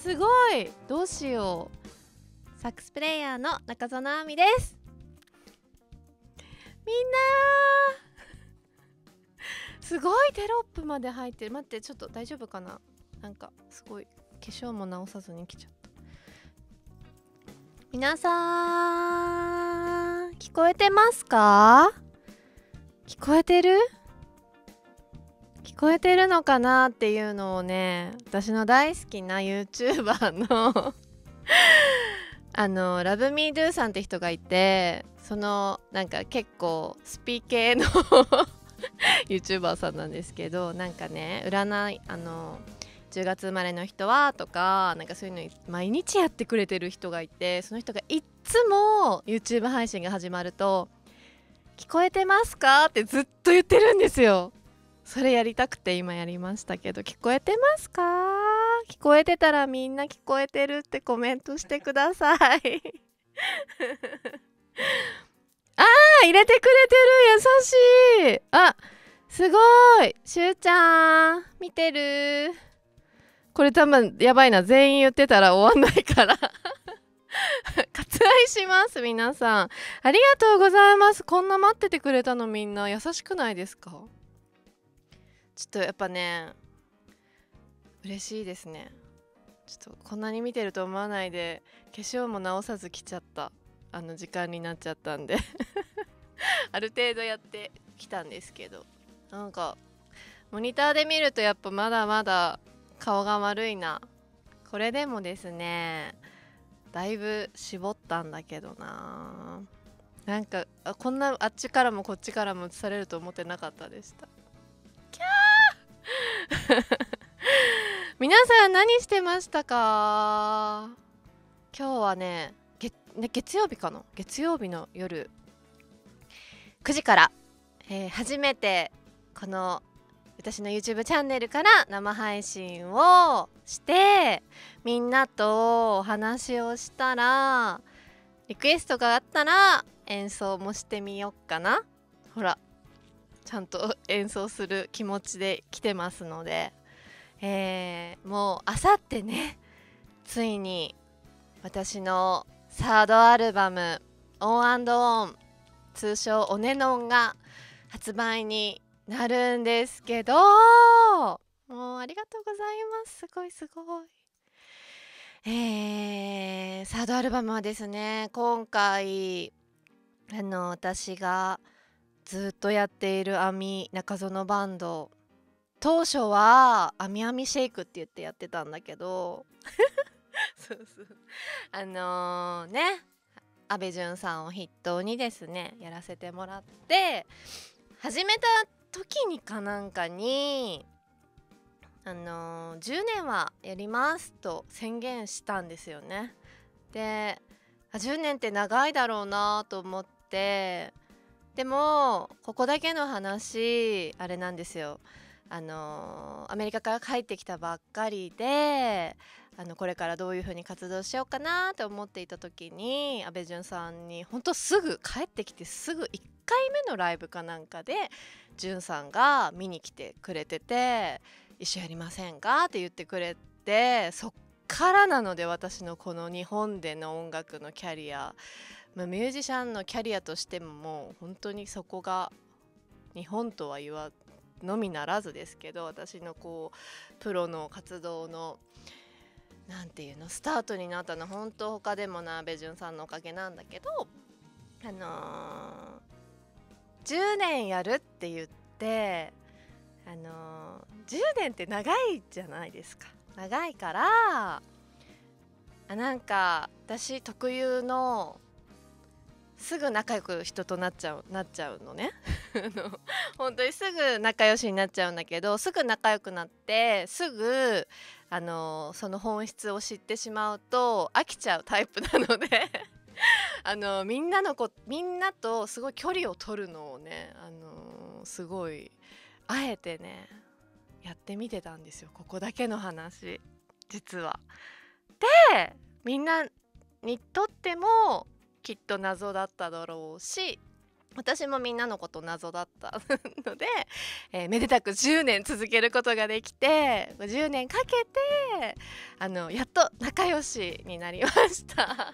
すごい。どうしよう。サックスプレイヤーの中園あみです。みんなすごいテロップまで入ってる。待って、ちょっと大丈夫かな。なんかすごい化粧も直さずに来ちゃった。皆さん聞こえてますか？聞こえてる？聞こえてるのかなっていうのをね、私の大好きな YouTuber のラブミードゥさんって人がいて、そのなんか結構スピ系のYouTuber さんなんですけど、なんかね、占い10月生まれの人はとか、なんかそういうの毎日やってくれてる人がいて、その人がいっつも YouTube 配信が始まると「聞こえてますか？」ってずっと言ってるんですよ。それやりたくて今やりましたけど、聞こえてますか？聞こえてたらみんな聞こえてるってコメントしてください。あー、入れてくれてる、優しい。あ、すごい。しゅうちゃん見てる？これ多分やばいな、全員言ってたら終わんないから割愛します。皆さんありがとうございます。こんな待っててくれたの、みんな優しくないですか？ちょっとやっぱね、嬉しいですね。ちょっとこんなに見てると思わないで、化粧も直さず来ちゃった時間になっちゃったんである程度やってきたんですけど、なんかモニターで見るとやっぱまだまだ顔が悪いな。これでもですね、だいぶ絞ったんだけどな。なんかこんなあっちからもこっちからも映されると思ってなかったでした。キャー皆さん何してましたか？今日はね、月曜日かな、月曜日の夜9時から、初めてこの私の YouTube チャンネルから生配信をして、みんなとお話をしたら、リクエストがあったら演奏もしてみようかな。ほら、ちゃんと演奏する気持ちで来てますので、もうあさってね、ついに私のサードアルバム「オンアンドオン」、通称「オネノン」が発売になるんですけど、もうありがとうございます。すごいすごい。サードアルバムはですね、今回私がずっとやっているあみ中園バンド、当初は「あみあみシェイク」って言ってやってたんだけどそうそう、ね、安倍淳さんを筆頭にですねやらせてもらって、始めた時にかなんかに10年はやりますと宣言したんですよね。で、10年って長いだろうなと思って、でもここだけの話、あれなんですよ、アメリカから帰ってきたばっかりで、これからどういうふうに活動しようかなと思っていた時に、安倍淳さんにほんとすぐ帰ってきてすぐ1回目のライブかなんかで淳さんが見に来てくれてて、一緒やりませんかって言ってくれて、そっからなので私のこの日本での音楽のキャリア、ミュージシャンのキャリアとしても、もう本当にそこが日本とは言わのみならずですけど、私のこうプロの活動のなんていうの、スタートになったの本当他でもな安倍淳さんのおかげなんだけど、10年やるって言って、10年って長いじゃないですか。長いから、なんか私特有のすぐ仲良く人となっちゃうのね本当にすぐ仲良しになっちゃうんだけど、すぐ仲良くなってすぐその本質を知ってしまうと飽きちゃうタイプなのでみんなとすごい距離を取るのをね、すごいあえてねやってみてたんですよ、ここだけの話実は。で、みんなにとってもきっと謎だっただろうし、私もみんなのこと謎だったので、めでたく10年続けることができて、10年かけてやっと仲良しになりました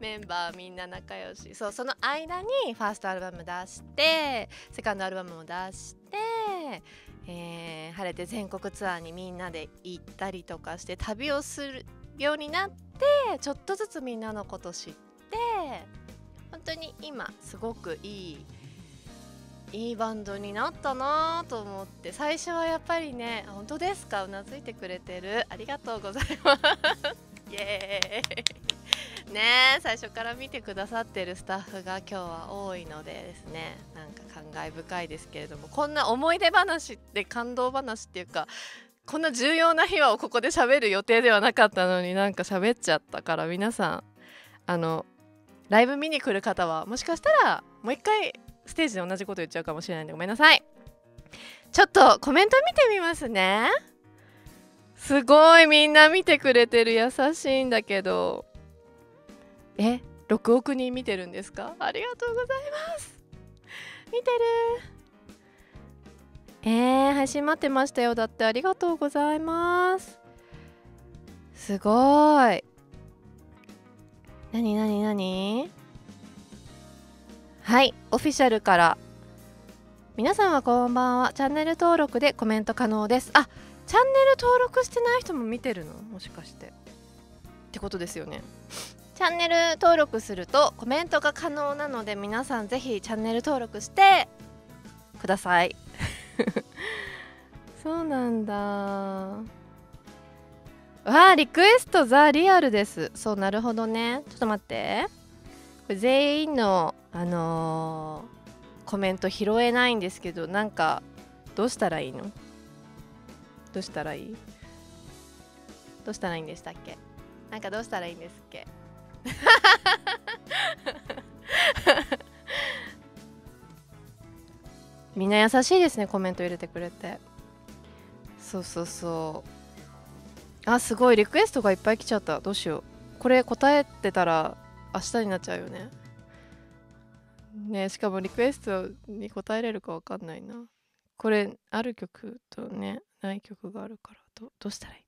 メンバーみんな仲良し。そう、その間にファーストアルバム出してセカンドアルバムも出して、晴れて全国ツアーにみんなで行ったりとかして旅をするようになって、ちょっとずつみんなのこと知って、本当に今すごくいいバンドになったなと思って、最初はやっぱりね、本当ですか、うなずいてくれてる、ありがとうございますイエーイねえ、最初から見てくださってるスタッフが今日は多いのでですね、なんか感慨深いですけれども、こんな思い出話って感動話っていうか、こんな重要な秘話をここで喋る予定ではなかったのに、なんか喋っちゃったから、皆さんライブ見に来る方はもしかしたらもう一回ステージで同じこと言っちゃうかもしれないんで、ごめんなさい。ちょっとコメント見てみますね。すごい、みんな見てくれてる、優しいんだけど。6億人見てるんですか？ありがとうございます。見てる。配信待ってましたよ。だってありがとうございます。すごーい。なにはい、オフィシャルから皆さんはこんばんは、チャンネル登録でコメント可能です。あ、チャンネル登録してない人も見てるの、もしかしてってことですよねチャンネル登録するとコメントが可能なので、皆さんぜひチャンネル登録してくださいそうなんだ。わあ、リクエストザ・リアルです。そう、なるほどね。ちょっと待って、これ全員のコメント拾えないんですけど、なんかどうしたらいいの、どうしたらいいんでしたっけ、なんかどうしたらいいんですっけみんな優しいですね、コメント入れてくれて。そうそうそう、あ、すごいリクエストがいっぱい来ちゃった。どうしよう、これ答えてたら明日になっちゃうよね。しかもリクエストに答えれるかわかんないな。これある曲とね、ない曲があるから、どうしたらいい、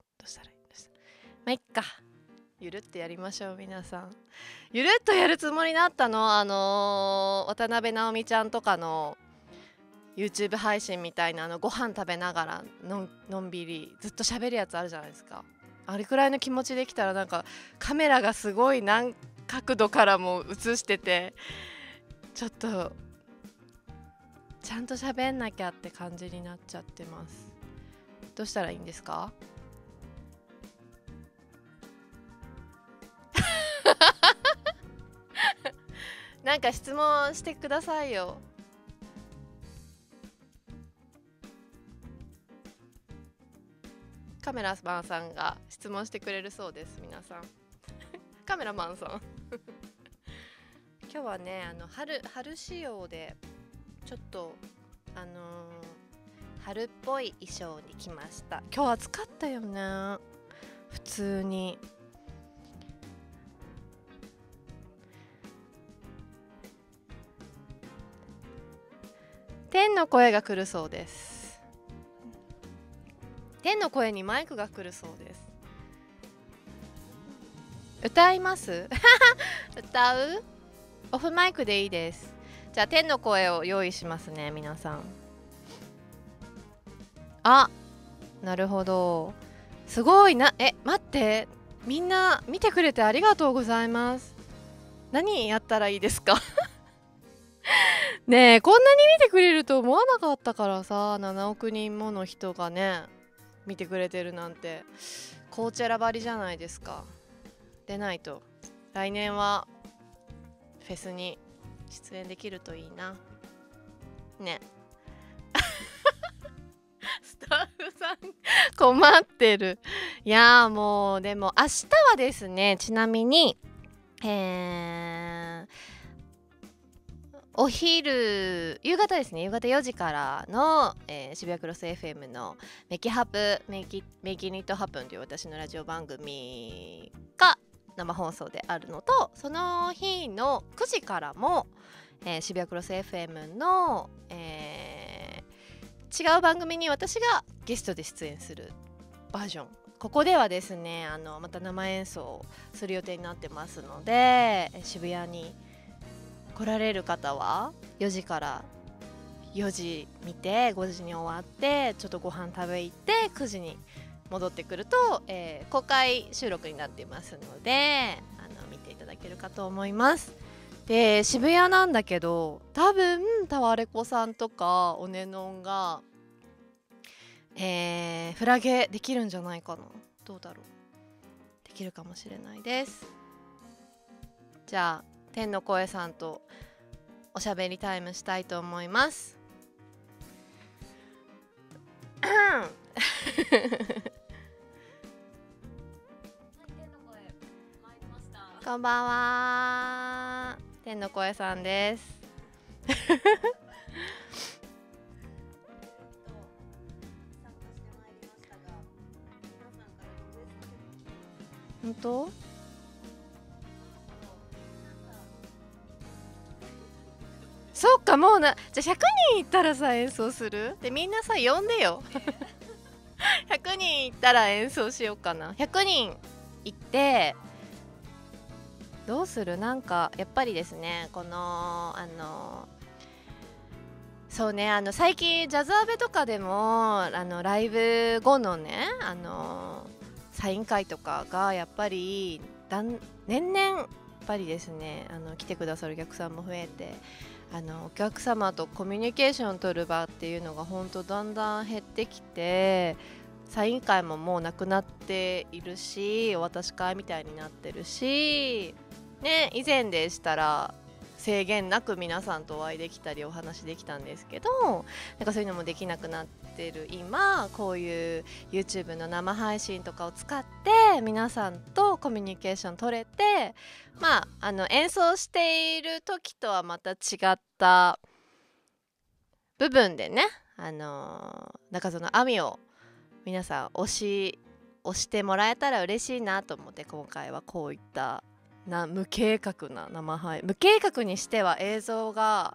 まあいっか、ゆるっとやりましょう。皆さんゆるっとやるつもりだったの。渡辺直美ちゃんとかのYouTube 配信みたいな、ご飯食べながらのんびりずっと喋るやつあるじゃないですか。あれくらいの気持ちできたら、なんかカメラがすごい何角度からも映してて、ちょっとちゃんと喋んなきゃって感じになっちゃってます。どうしたらいいんですかなんか質問してくださいよ。カメラマンさんが質問してくれるそうです。皆さんカメラマンさん今日はね、春仕様でちょっと春っぽい衣装に来ました。今日暑かったよね、普通に。天の声が来るそうです。天の声にマイクが来るそうです。歌います歌う？オフマイクでいいです。じゃあ天の声を用意しますね、皆さん。あ、なるほど。すごいな。待って。みんな見てくれてありがとうございます。何やったらいいですかねえ、こんなに見てくれると思わなかったからさ、7億人もの人がね、見てくれてるなんてコーチェラばりじゃないですか。出ないと来年はフェスに出演できるといいなねスタッフさん困ってる。いやー、もうでも明日はですね、ちなみにお昼、夕方ですね、夕方4時からの、渋谷クロス FM のメキニットハプンという私のラジオ番組が生放送であるのと、その日の9時からも、渋谷クロス FM の、違う番組に私がゲストで出演するバージョン、ここではですねまた生演奏をする予定になってますので、渋谷に来られる方は4時から4時見て5時に終わってちょっとご飯食べ行って9時に戻ってくると、公開収録になっていますので見ていただけるかと思います。で渋谷なんだけど、多分タワレコさんとかオネノンが、フラゲできるんじゃないかな。どうだろう、できるかもしれないです。じゃあ天の声さんとおしゃべりタイムしたいと思いますこんばんは、天の声さんです本当？そっか、もうな、じゃあ100人いったらさ演奏する？でみんなさ呼んでよ100人いったら演奏しようかな。100人いってどうする？なんかやっぱりですね、このそうね、最近ジャズアベとかでもライブ後のねサイン会とかがやっぱり年々やっぱりですね来てくださるお客さんも増えて、お客様とコミュニケーションを取る場っていうのが本当だんだん減ってきて、サイン会ももうなくなっているし、お渡し会みたいになってるしね、以前でしたら制限なく皆さんとお会いできたりお話できたんですけど、なんかそういうのもできなくなってる今、こういう YouTube の生配信とかを使って皆さんとコミュニケーション取れて、まあ演奏している時とはまた違った部分でね、なんかその網を皆さん押してもらえたら嬉しいなと思って、今回はこういった無計画な生配信、無計画にしては映像が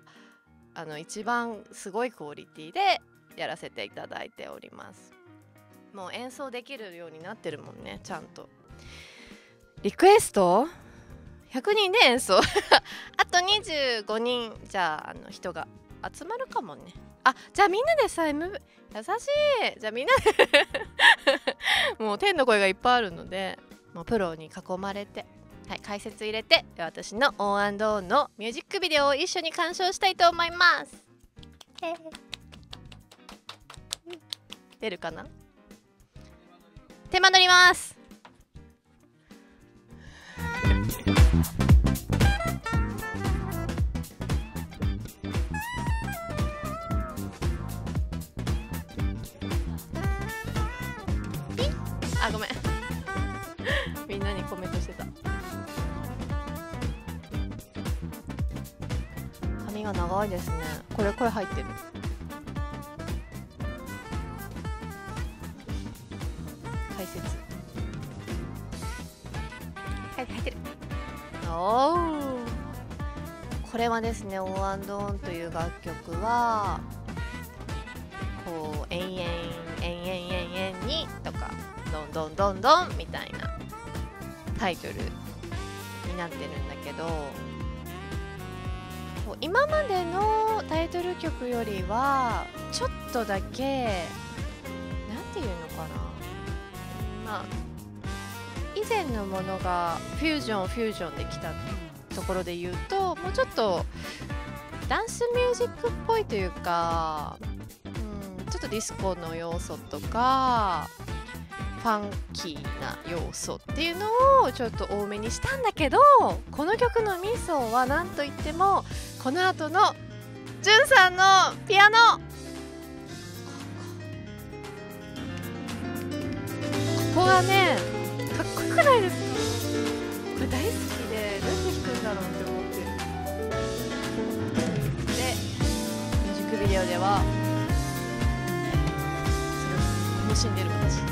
一番すごいクオリティでやらせていただいております。もう演奏できるようになってるもんね、ちゃんとリクエスト100人で演奏あと25人じゃあ人が集まるかもね。あ、じゃあみんなでさ、優しい、じゃあみんなでもう天の声がいっぱいあるので、もうプロに囲まれて、はい、解説入れて私のオン&オンのミュージックビデオを一緒に鑑賞したいと思います、出るかな、手間取りますあ、ごめんみんなにコメントしてた。髪が長いですね。これ声入ってる。解説。はい、入ってる。おお。これはですね、オンアンドオンという楽曲はこう延々延々延々にとかどんどんどんどんみたいなタイトルになってるんだけど、今までのタイトル曲よりはちょっとだけなんていうのかな、まあ以前のものがフュージョンできたところで言うと、もうちょっとダンスミュージックっぽいというか、ちょっとディスコの要素とかファンキーな要素っていうのをちょっと多めにしたんだけど、この曲のミソはなんといってもこの後のジュンさんのピアノ、ここがねかっこよくないですか？これ大好きで、なんで弾くんだろうって思ってる。でミュージックビデオではすごい楽しんでる私。こ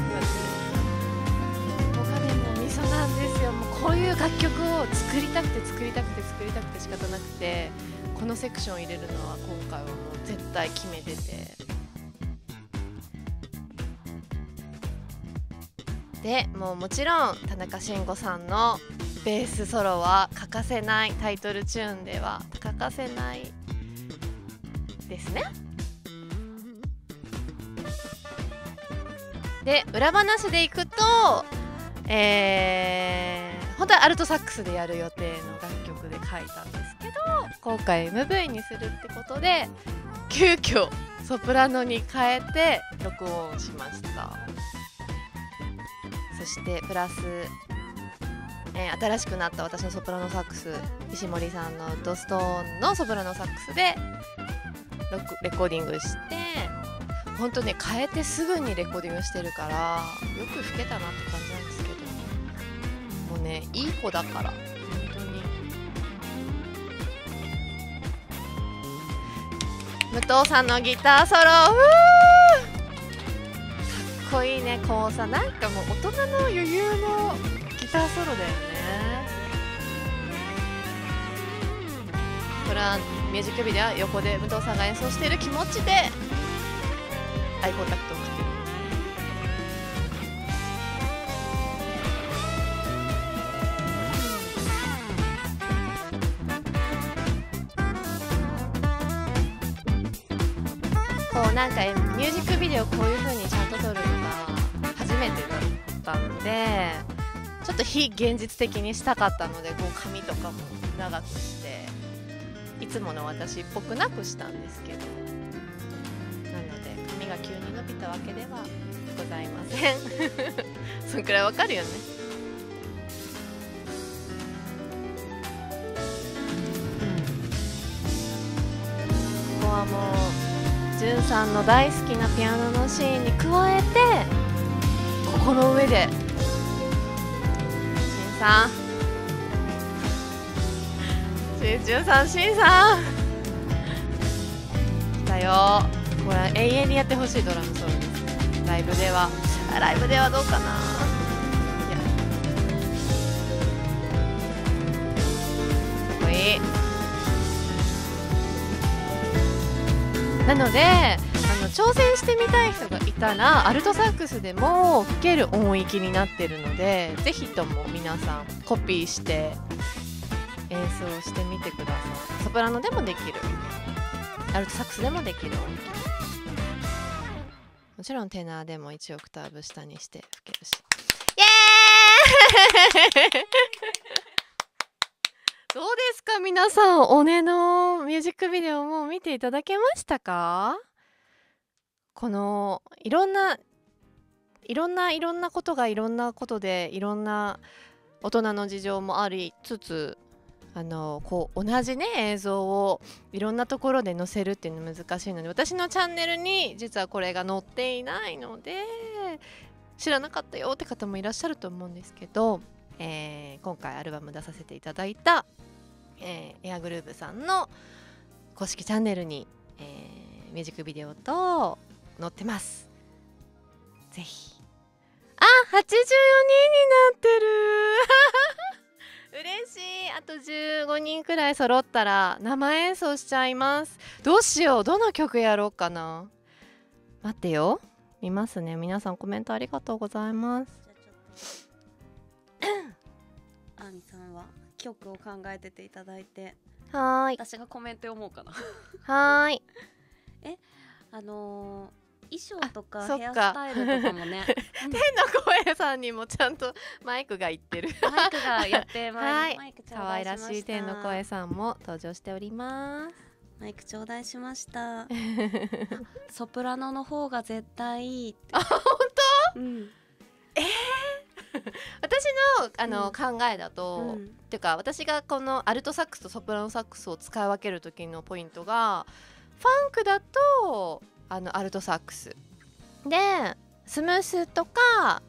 こがねもうミソなんですよ。もうこういう楽曲を作りたくて作りたくて作りたくて仕方なくて、このセクション入れるのは今回はもう絶対決めてて。でもうもちろん田中慎吾さんのベースソロは欠かせない、タイトルチューンでは欠かせないですね。で裏話でいくと、本当はアルトサックスでやる予定の楽曲で書いたんですけど、今回 MV にするってことで急遽ソプラノに変えて録音しました。そしてプラス、新しくなった私のソプラノサックス、石森さんのドストーンのソプラノサックスでレコーディングして、本当ね変えてすぐにレコーディングしてるからよく吹けたなって感じなんですけど、もうねいい子だから本当に。武藤さんのギターソロかっこいいね。こうさ、なんかもう大人の余裕のギターソロだよね。これはミュージックビデオ横で武藤さんが演奏している気持ちでアイコンタクトを送ってる。こうなんかミュージックビデオこういう風にちゃんと撮るのが初めてだったので、ちょっと非現実的にしたかったので、こう髪とかも長くしていつもの私っぽくなくしたんですけど、なので髪が急に伸びたわけではございませんそんくらいわかるよね。純さんの大好きなピアノのシーンに加えて、ここの上でしんさん、純さん、しんさん来たよ。これ永遠にやってほしいドラムソロです。ライブでは、ライブではどうかな。なので挑戦してみたい人がいたらアルトサックスでも吹ける音域になっているので、ぜひとも皆さんコピーして演奏してみてください。ソプラノでもできる、アルトサックスでもできる音域、もちろんテナーでも1オクターブ下にして吹けるし、イエーイどうですか皆さん、オネのミュージックビデオも見ていただけましたか？このいろんなことがいろんなことで、いろんな大人の事情もありつつ、こう同じね映像をいろんなところで載せるっていうの難しいので、私のチャンネルに実はこれが載っていないので知らなかったよって方もいらっしゃると思うんですけど、今回アルバム出させていただいたエアグルーヴさんの公式チャンネルに、ミュージックビデオと載ってます。ぜひ。あ、84人になってる嬉しい。あと15人くらい揃ったら生演奏しちゃいます。どうしよう、どの曲やろうかな。待ってよ、見ますね。皆さんコメントありがとうございます。あみさんは曲を考えてていただいて、はーい、私がコメント読もうかなはーい衣装とかヘアスタイルとかもね天の声さんにもちゃんとマイクがいってるマイクがやってまいりました。可愛らしい天の声さんも登場しております。マイク頂戴しましたソプラノの方が絶対いいって。あ、本当？うん、私の、考えだと、っていうか私がこのアルトサックスとソプラノサックスを使い分ける時のポイントが、ファンクだとアルトサックスで、スムースとか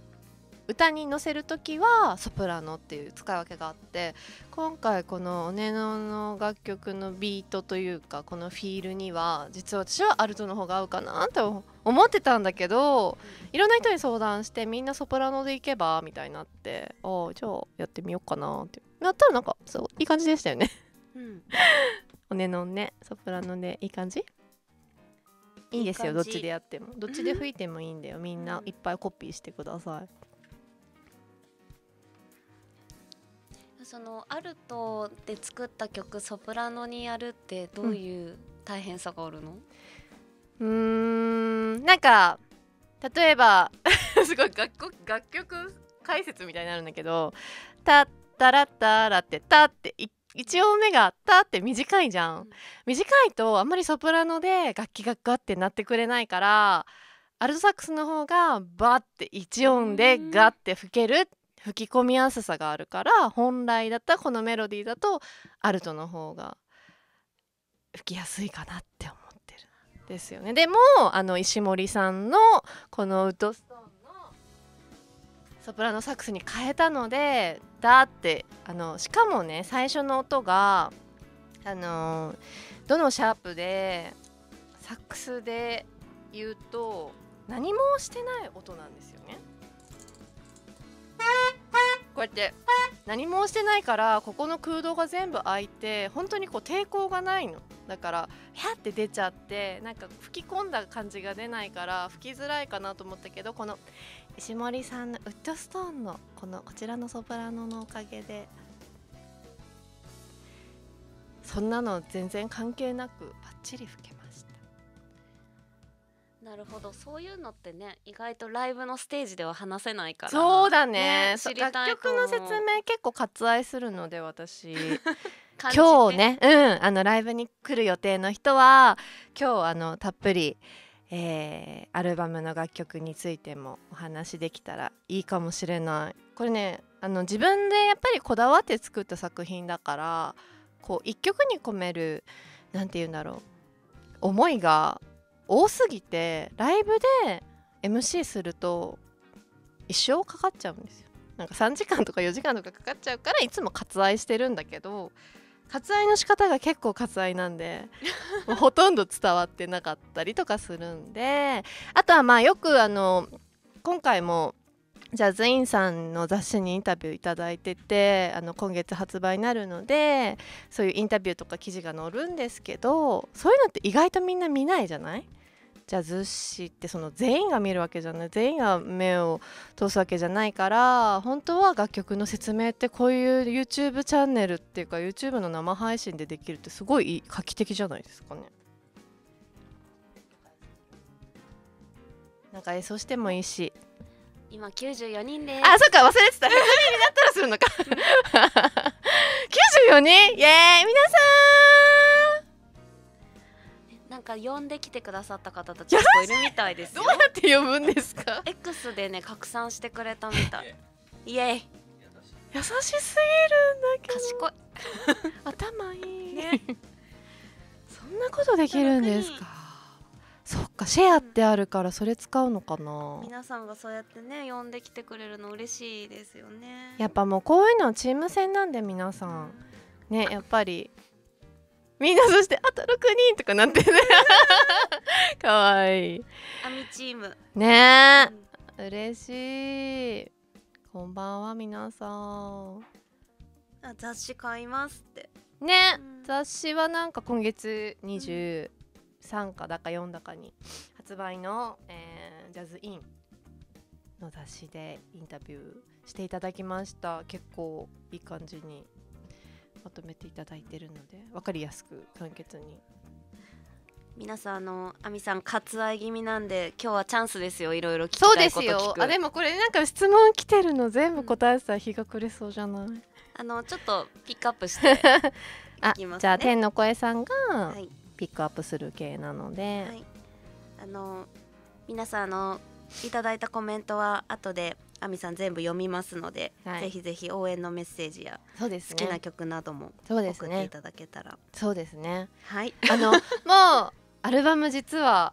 歌に乗せる時はソプラノっていう使い分けがあって、今回このオネノの楽曲のビートというかこのフィールには実は私はアルトの方が合うかなと思ってたんだけど、いろんな人に相談してみんなソプラノでいけばみたいになって、ああじゃあやってみようかなってなったら、なんかそういい感じでしたよね。うん、オネノねソプラノでいい感じ、いいですよ。どっちでやってもどっちで吹いてもいいんだよ。みんないっぱいコピーしてください。そのアルトで作った曲ソプラノにやるってどういう大変さがあるの？なんか例えばすごい楽曲解説みたいになるんだけど、タッタラッタラってタって1音目がタって短いじゃん。短いとあんまりソプラノで楽器がガッてなってくれないから、アルトサックスの方がバって1音でガッて吹ける。吹き込みやすさがあるから、本来だったらこのメロディーだとアルトの方が吹きやすいかなって思ってるんですよね。でも石森さんのこのウッドストーンのソプラノサックスに変えたので、だってしかもね最初の音がどのシャープでサックスで言うと何もしてない音なんですよね。こうやって何もしてないから、ここの空洞が全部開いて本当にこう抵抗がないのだから、ヒャって出ちゃって、なんか吹き込んだ感じが出ないから吹きづらいかなと思ったけど、この石森さんのウッドストーンのこちらのソプラノのおかげで、そんなの全然関係なくバッチリ吹けます。なるほど、そういうのってね意外とライブのステージでは話せないから。そうだね、楽曲の説明結構割愛するので私今日ね、ライブに来る予定の人は今日たっぷり、アルバムの楽曲についてもお話できたらいいかもしれない。これね自分でやっぱりこだわって作った作品だから、こう一曲に込めるなんて言うんだろう、思いが多すぎてライブで MC すると一生かかっちゃうんですよ。なんか3時間とか4時間とかかかっちゃうから、いつも割愛してるんだけど、割愛の仕方が結構割愛なんでもうほとんど伝わってなかったりとかするんで、あとはまあよく今回もジャズインさんの雑誌にインタビューいただいてて、今月発売になるのでそういうインタビューとか記事が載るんですけど、そういうのって意外とみんな見ないじゃない。ジャズ誌ってその全員が見るわけじゃない、全員が目を通すわけじゃないから、本当は楽曲の説明ってこういう YouTube チャンネルっていうか YouTube の生配信でできるってすごい画期的じゃないですかね。なんか演奏してもいいし、今94人です。あ、そっか忘れてた。100人になったらするのか94人イエーイ。皆さんなんか呼んできてくださった方たち結構いるみたいですよ。どうやって呼ぶんですかX でね拡散してくれたみたいイエーイ。優しすぎるんだけど賢い頭いいねそんなことできるんですか。そっか、シェアってあるからそれ使うのかな。皆さんがそうやってね呼んできてくれるの嬉しいですよね。やっぱもうこういうのはチーム戦なんで、皆さんねやっぱりみんな、そしてあと6人とかなってねかわいいアミチームねえ、嬉しい。こんばんは皆さん。あ、雑誌買いますってね、雑誌はなんか今月23かだか4だかに発売の、ジャズインの雑誌でインタビューしていただきました。結構いい感じにまとめていただいてるので分かりやすく簡潔に。皆さん亜美さん割愛気味なんで今日はチャンスですよ、いろいろ聞きたいこと聞く。そうですよ。あ、でもこれなんか質問来てるの全部答えてたら日が暮れそうじゃないちょっとピックアップしていきますねじゃあ天の声さんが、はい、ピックアップする系なので、はい、皆さんいただいたコメントは後で亜美さん全部読みますので、はい、ぜひぜひ応援のメッセージや、そうですね、好きな曲なども送っていただけたら。そうですね、はい、もうアルバム実は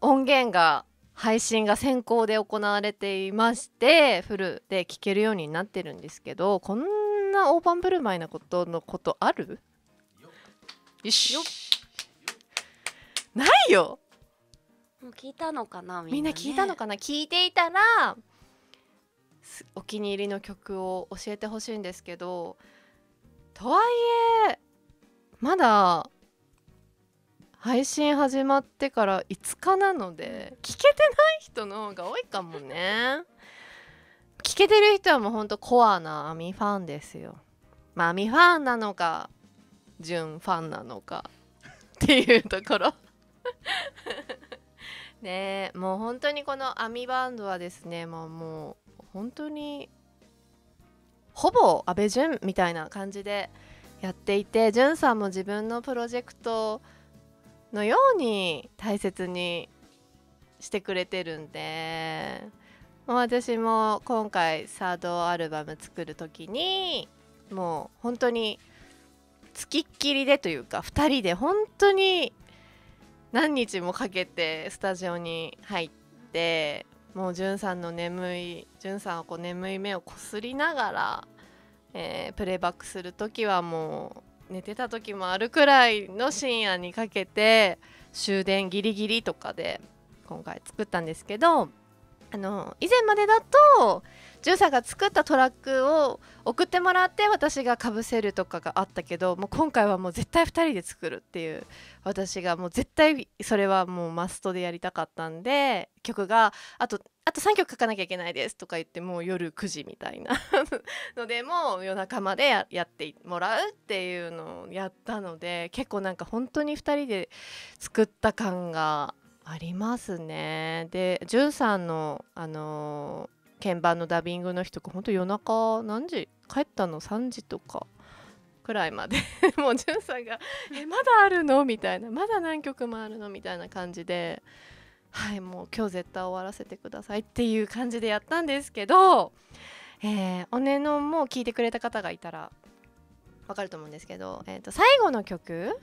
音源が配信が先行で行われていまして、フルで聴けるようになってるんですけど、こんな大盤振る舞いなことのことある？よしよないよ。もう聞いたのかな、みんな聞いたのかな。聞いていたらお気に入りの曲を教えてほしいんですけど、とはいえまだ配信始まってから5日なので、聞けてない人の方が多いかもね。聞けてる人はもうほんとコアなアミファンですよ。まあアミファンなのか純ファンなのかっていうところねえ、もう本当にこのアミバンドはですね、まあ、もう本当にほぼ安倍淳みたいな感じでやっていて、淳さんも自分のプロジェクトのように大切にしてくれてるんで、私も今回サードアルバム作る時にもう本当に付きっきりでというか、2人で本当に何日もかけてスタジオに入って、もう淳さんはこう眠い目をこすりながら、プレイバックする時はもう寝てた時もあるくらいの深夜にかけて、終電ギリギリとかで今回作ったんですけど、以前までだと淳さんが作ったトラックを送ってもらって私がかぶせるとかがあったけど、もう今回はもう絶対2人で作るっていう、私がもう絶対それはもうマストでやりたかったんで、曲があと3曲書かなきゃいけないですとか言って、もう夜9時みたいなのでもう夜中まで やってもらうっていうのをやったので、結構なんか本当に2人で作った感がありますね。で淳さんの鍵盤のダビングの日とか、ほんと夜中何時帰ったの、3時とかくらいまでもう淳さんが「まだあるの?」みたいな、「まだ何曲もあるの?」みたいな感じで、はい、もう今日絶対終わらせてくださいっていう感じでやったんですけど、おねのも聴いてくれた方がいたら分かると思うんですけど、最後の曲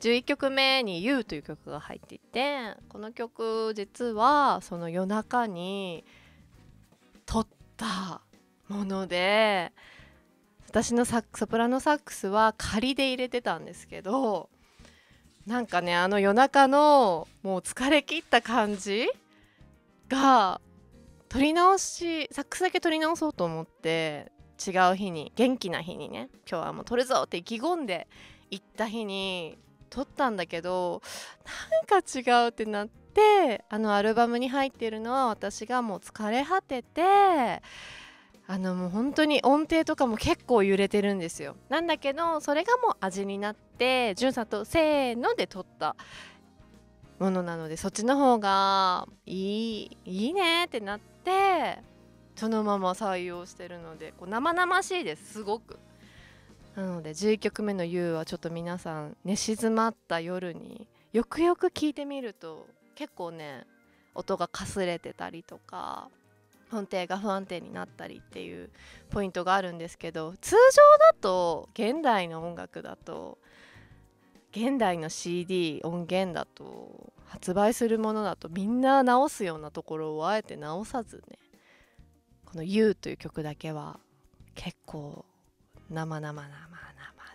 11曲目に「You」という曲が入っていて、この曲実はその夜中に撮ったもので、私のソプラノサックスは仮で入れてたんですけど、なんかね、夜中のもう疲れ切った感じがサックスだけ撮り直そうと思って、違う日に、元気な日にね、今日はもう撮るぞって意気込んで行った日に撮ったんだけど、なんか違うってなって、アルバムに入ってるのは私がもう疲れ果てて、もう本当に音程とかも結構揺れてるんですよ。なんだけどそれがもう味になって、淳さんとせーので撮ったものなので、そっちの方がいいねってなって、そのまま採用してるので、こう生々しいです、すごく。なので11曲目の「You」はちょっと皆さん寝静まった夜によくよく聴いてみると、結構ね音がかすれてたりとか音程が不安定になったりっていうポイントがあるんですけど、通常だと現代の音楽だと、現代の CD 音源だと、発売するものだとみんな直すようなところをあえて直さずね、この「You」という曲だけは結構生々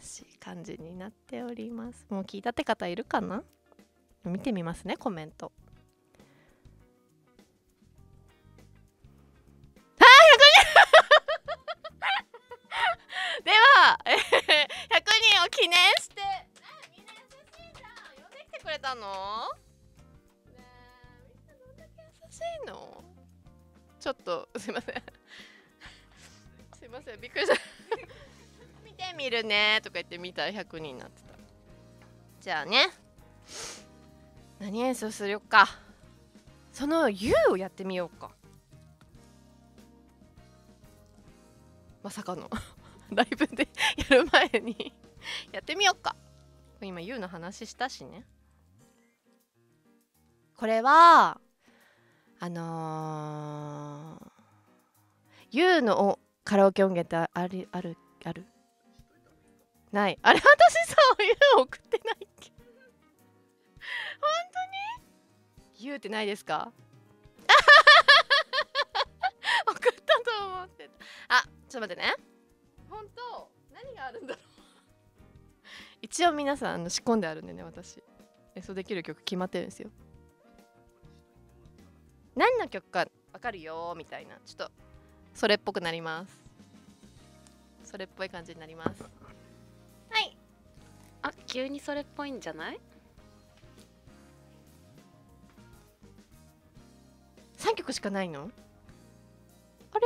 しい感じになっております。もう聞いたって方いるかな、見てみますね、コメント。では100人を記念して、みんな優しいじゃん、呼んできてくれたのねえ、みんなどんだけ優しいの、ちょっとすいませんすいません、びっくりした見てみるねとか言って見たら100人になってた。じゃあね、何演奏するか、その「You」をやってみようか。まさかのライブでやる前にやってみようか。今「You」の話したしね。これは「You」のカラオケ音源ってあるないあれ、私さ「You」送ってないっけ本当に「You」ってないですか。ちょっと待ってね。本当何があるんだろう。一応皆さん仕込んであるんでね、私演奏できる曲決まってるんですよ。何の曲かわかるよみたいな、ちょっとそれっぽくなります。それっぽい感じになります。はい。あ、急にそれっぽいんじゃない。3曲しかないの。あれー、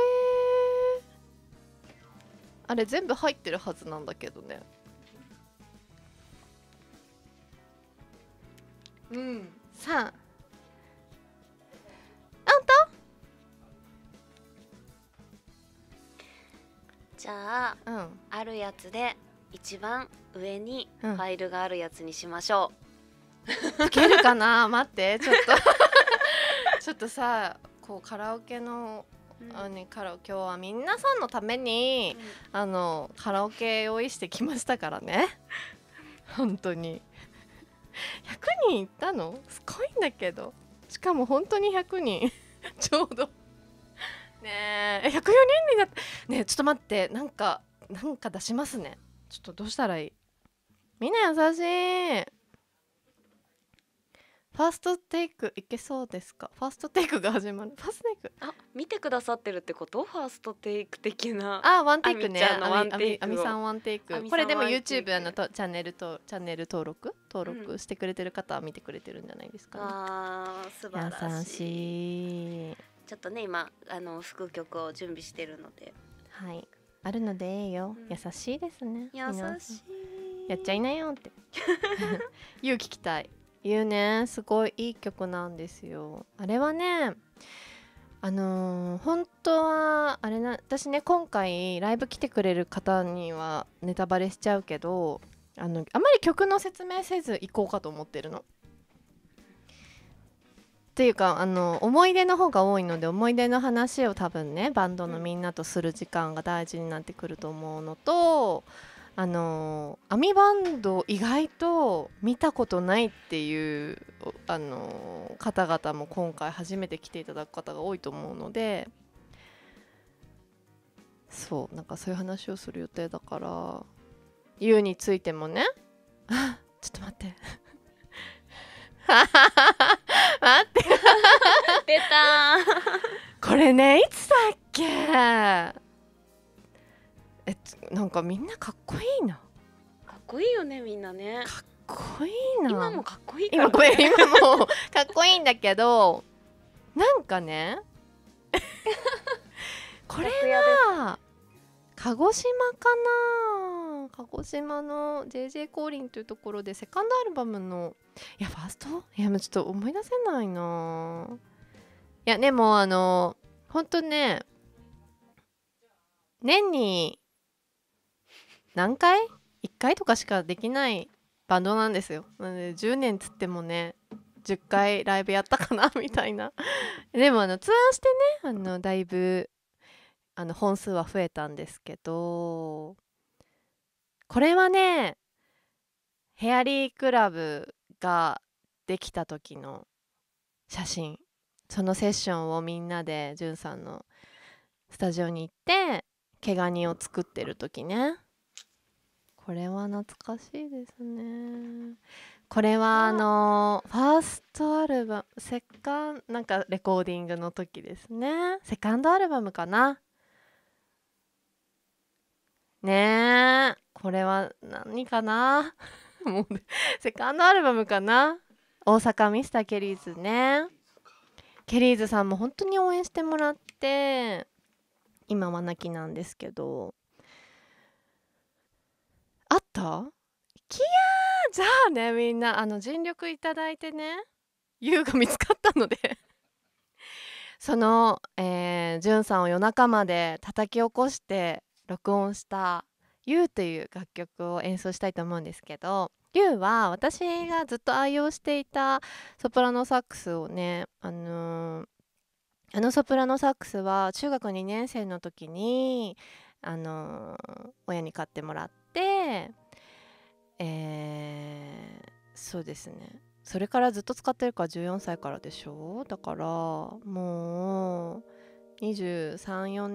あれ全部入ってるはずなんだけどね。うん、さあ、あんた？じゃあ、うん、あるやつで一番上にファイルがあるやつにしましょう。いけるかな。待って、ちょっとちょっとさ、こうカラオケの、うん、今日は皆さんのために、うん、カラオケ用意してきましたからね。本当に。100人いったのすごいんだけど。しかも本当に100人ちょうどねえ、104人になってねえ。ちょっと待って、なんか出しますね。ちょっとどうしたらいい。みんな優しい。ファーストテイクいけそうですか。ファーストテイクが始まる。ファーストテイク、あ、見てくださってるってこと。ファーストテイク的な。あ、ワンテイクね。あみさんワンテイク。これでも YouTube チャンネル登録してくれてる方は見てくれてるんじゃないですか、ね。あー、素晴らしい。ちょっとね、今副曲を準備してるので、はい、あるのでいいよ、うん、優しいですね。優しい。やっちゃいなよって言う聞きたい。言うね。すごいいい曲なんですよ。あれはね、本当はあれな、私ね、今回ライブ来てくれる方にはネタバレしちゃうけど、あまり曲の説明せず行こうかと思ってるの。っていうか思い出の方が多いので、思い出の話を多分ね、バンドのみんなとする時間が大事になってくると思うのと、網バンド意外と見たことないっていう、方々も今回初めて来ていただく方が多いと思うので、そう、なんかそういう話をする予定だから。 YOU についてもね。あ、ちょっと待って。待って出た。これね、いつだっけ。なんかみんなかっこいいな。かっこいいよね、みんなね。かっこいいな。今もかっこいいから、ね、今もかっこいいんだけど、なんかねこれは鹿児島かな。鹿児島の JJ 降臨というところで、セカンドアルバムの、いや、ファースト、いや、ちょっと思い出せないな。いや、でもほんとね、年に何回 ?1 回とかしかできないバンドなんですよ。なので10年つってもね、10回ライブやったかなみたいな。でもツアーしてね、だいぶ本数は増えたんですけど、これはね、ヘアリークラブができた時の写真。そのセッションをみんなでじゅんさんのスタジオに行って毛ガニを作ってる時ね。これは懐かしいですね。これはファーストアルバム、なんかレコーディングの時ですね。セカンドアルバムかな。ねえ、これは何かな。もう、ね、セカンドアルバムかな。大阪ミスターケリーズね。ケリーズさんも本当に応援してもらって、今は亡きなんですけど。あった？きやー、じゃあね、みんな尽力いただいてね、優が見つかったのでそのじゅんさんを夜中まで叩き起こして録音した「優」という楽曲を演奏したいと思うんですけど、優は私がずっと愛用していたソプラノサックスをね、あのソプラノサックスは中学2年生の時に親に買ってもらって、そうですね、それからずっと使ってるから14歳からでしょ。だからもう23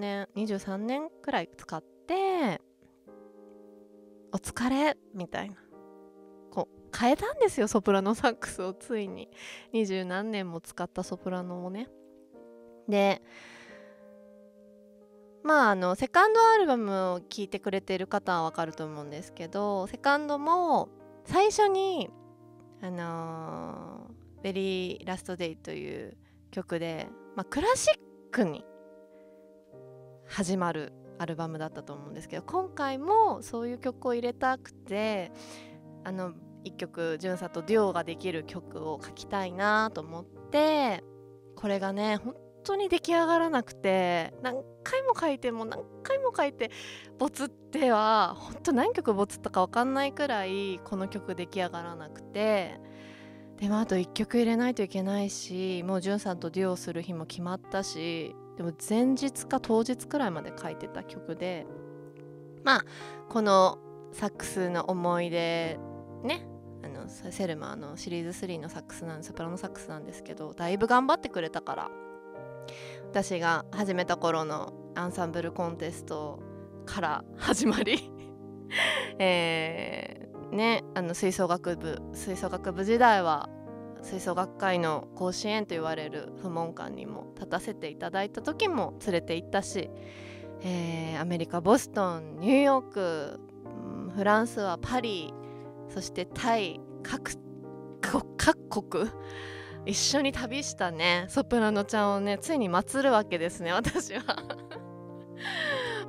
年くらい使ってお疲れみたいな、こう変えたんですよ、ソプラノサックスを。ついに20何年も使ったソプラノをね。でまあ、セカンドアルバムを聴いてくれてる方は分かると思うんですけど、セカンドも最初に「ベリー・ラスト・デイ」という曲で、まあ、クラシックに始まるアルバムだったと思うんですけど、今回もそういう曲を入れたくて、1曲ジュンサとデュオができる曲を書きたいなと思って、これがね本当に出来上がらなくて、何回も書いてボツっては本当何曲ボツったか分かんないくらいこの曲出来上がらなくて、でもあと1曲入れないといけないし、もうジュンさんとデュオする日も決まったし、でも前日か当日くらいまで書いてた曲で、まあこのサックスの思い出ね、セルマのシリーズ3のサックスなんです、ソプラノサックスなんですけど、だいぶ頑張ってくれたから、私が始めた頃のアンサンブルコンテストから始まりね、吹奏楽部時代は吹奏楽会の甲子園と言われる不問館にも立たせていただいた時も連れて行ったし、アメリカボストン、ニューヨーク、フランスはパリ、そしてタイ、各国一緒に旅したねソプラノちゃんをね、ついに祀るわけですね、私は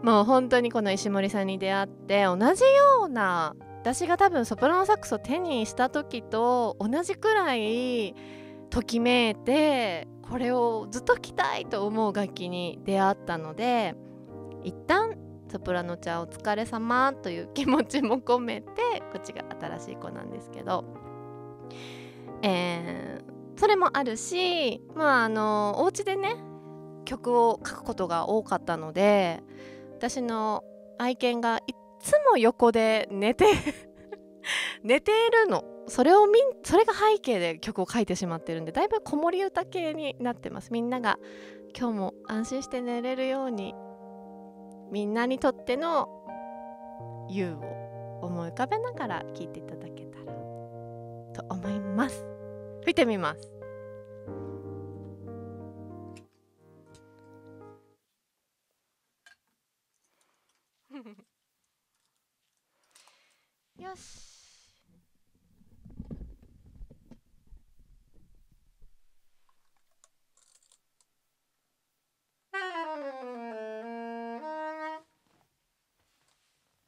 もう本当にこの石森さんに出会って、同じような、私が多分ソプラノサックスを手にした時と同じくらいときめいて、これをずっと着たいと思う楽器に出会ったので、一旦ソプラノちゃんお疲れ様という気持ちも込めて、こっちが新しい子なんですけど、それもあるし、まあお家でね曲を書くことが多かったので、私の愛犬がいつも横で寝ているの、それが背景で曲を書いてしまってるんで、だいぶ子守歌系になってます。みんなが今日も安心して寝れるように、みんなにとっての優を思い浮かべながら聴いていただけたらと思います。吹いてみます。よし。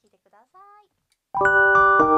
聞いてください。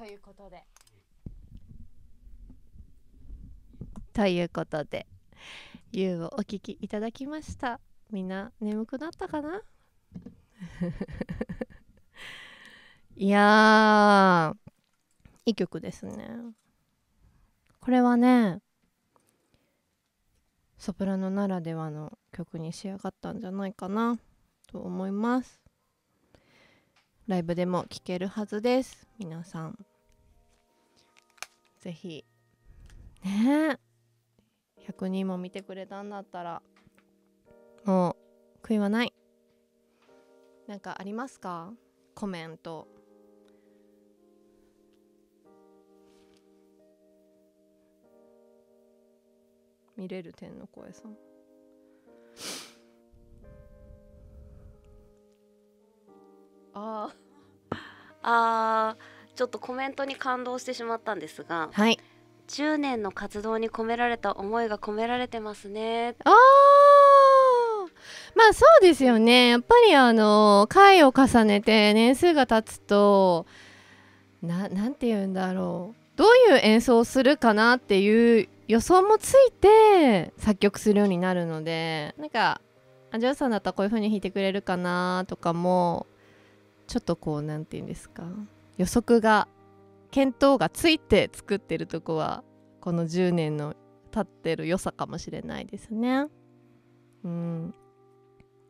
ということで ゆうをお聞きいただきました。みんな眠くなったかな？いやー、いい曲ですね。これはね、ソプラノならではの曲に仕上がったんじゃないかなと思います。ライブでも聴けるはずです。皆さんぜひねえ、100人も見てくれたんだったらもう悔いはない。なんかありますか？コメント。見れる天の声さん、ちょっとコメントに感動してしまったんですが、はい、10年の活動に込められた思いが込められてますね。ああ、まあそうですよね。やっぱり回を重ねて年数が経つとなんて言うんだろう、どういう演奏をするかなっていう予想もついて作曲するようになるので、なんかアジョーさんだったらこういう風に弾いてくれるかなとかもちょっとこうなんて言うんですか、予測が見当がついて作ってるとこはこの10年の経ってる良さかもしれないですね。うん、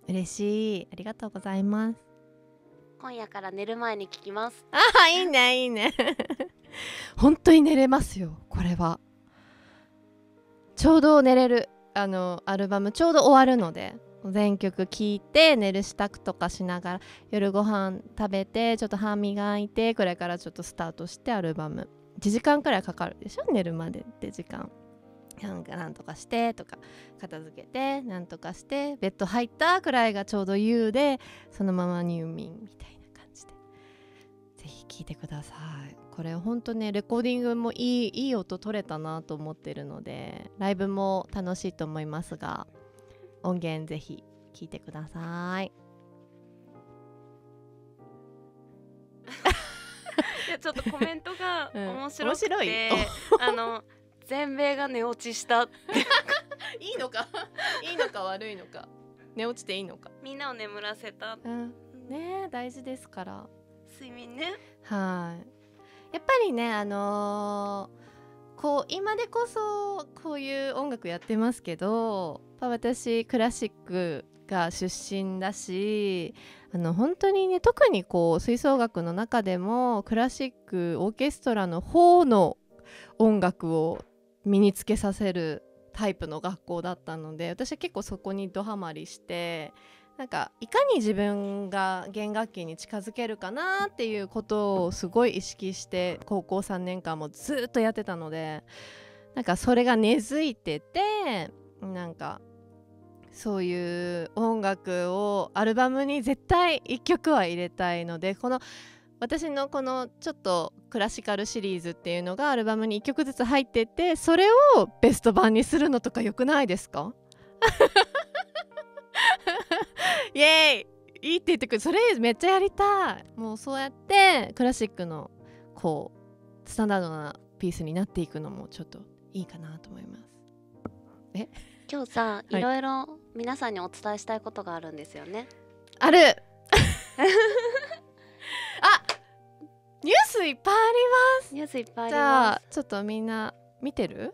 嬉しい。ありがとうございます。今夜から寝る前に聞きます。ああ、いいねいいね。本当に寝れますよこれは。ちょうど寝れるアルバムちょうど終わるので。全曲聴いて寝る支度とかしながら、夜ご飯食べてちょっと歯磨いて、これからちょっとスタートしてアルバム1時間くらいかかるでしょ、寝るまでって時間なんとかしてとか片付けてなんとかしてベッド入ったくらいがちょうど優で、そのまま入眠みたいな感じでぜひ聴いてください。これ本当ね、レコーディングもいい音取れたなと思ってるので、ライブも楽しいと思いますが、音源ぜひ聞いてください。いや、ちょっとコメントが面白くて、うん、全米が寝落ちしたっていいのかいいのか悪いのか、寝落ちていいのか、みんなを眠らせた、うん、ね、大事ですから睡眠ね。はい、やっぱりね、こう今でこそこういう音楽やってますけど、私クラシックが出身だし、本当にね、特にこう吹奏楽の中でもクラシックオーケストラの方の音楽を身につけさせるタイプの学校だったので、私は結構そこにドハマりして、なんかいかに自分が弦楽器に近づけるかなっていうことをすごい意識して高校3年間もずっとやってたので、なんかそれが根付いてて、なんかそういう音楽をアルバムに絶対1曲は入れたいので、この私のこのちょっとクラシカルシリーズっていうのがアルバムに1曲ずつ入ってて、それをベスト版にするのとかよくないですか？イエーイ、いいって言ってくる。それめっちゃやりたい。もうそうやってクラシックのこうスタンダードなピースになっていくのもちょっといいかなと思います。今日さ、いろいろ皆さんにお伝えしたいことがあるんですよね。ある。あ、ニュースいっぱいあります。ニュースいっぱいあります。じゃあちょっとみんな見てる？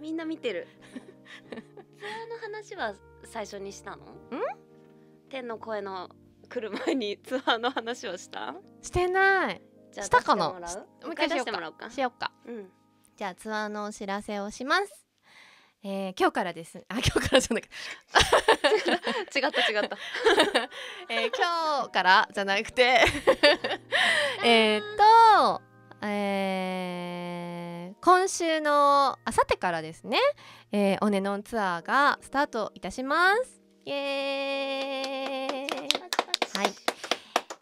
みんな見てる。ツアーの話は最初にしたの？ん？天の声の来る前にツアーの話をした？してない。じゃあしたかな？もう一回出してもらおうか。しようか。うん。じゃあツアーのお知らせをします。今日からです。あ、今日からじゃなくて。違った。今日からじゃなくて今週のあさってからですね、オネノンツアーがスタートいたします。イエーイ。はい。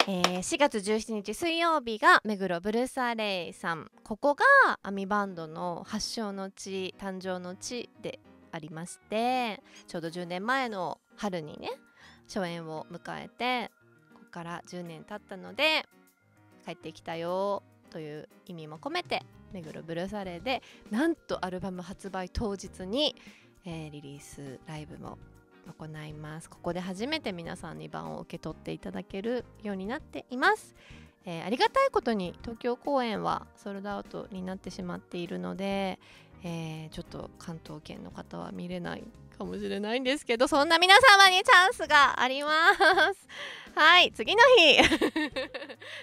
4月17日水曜日が目黒ブルースアレイさん、ここがアミバンドの発祥の地、誕生の地でありまして、ちょうど10年前の春にね初演を迎えて、ここから10年経ったので帰ってきたよという意味も込めて目黒ブルーサレーでなんとアルバム発売当日に、リリースライブも行います。ここで初めて皆さんに版を受け取っていただけるようになっています。ありがたいことに東京公演はソールドアウトになってしまっているので、ちょっと関東圏の方は見れないかもしれないんですけど、そんな皆様にチャンスがありますはい、次の日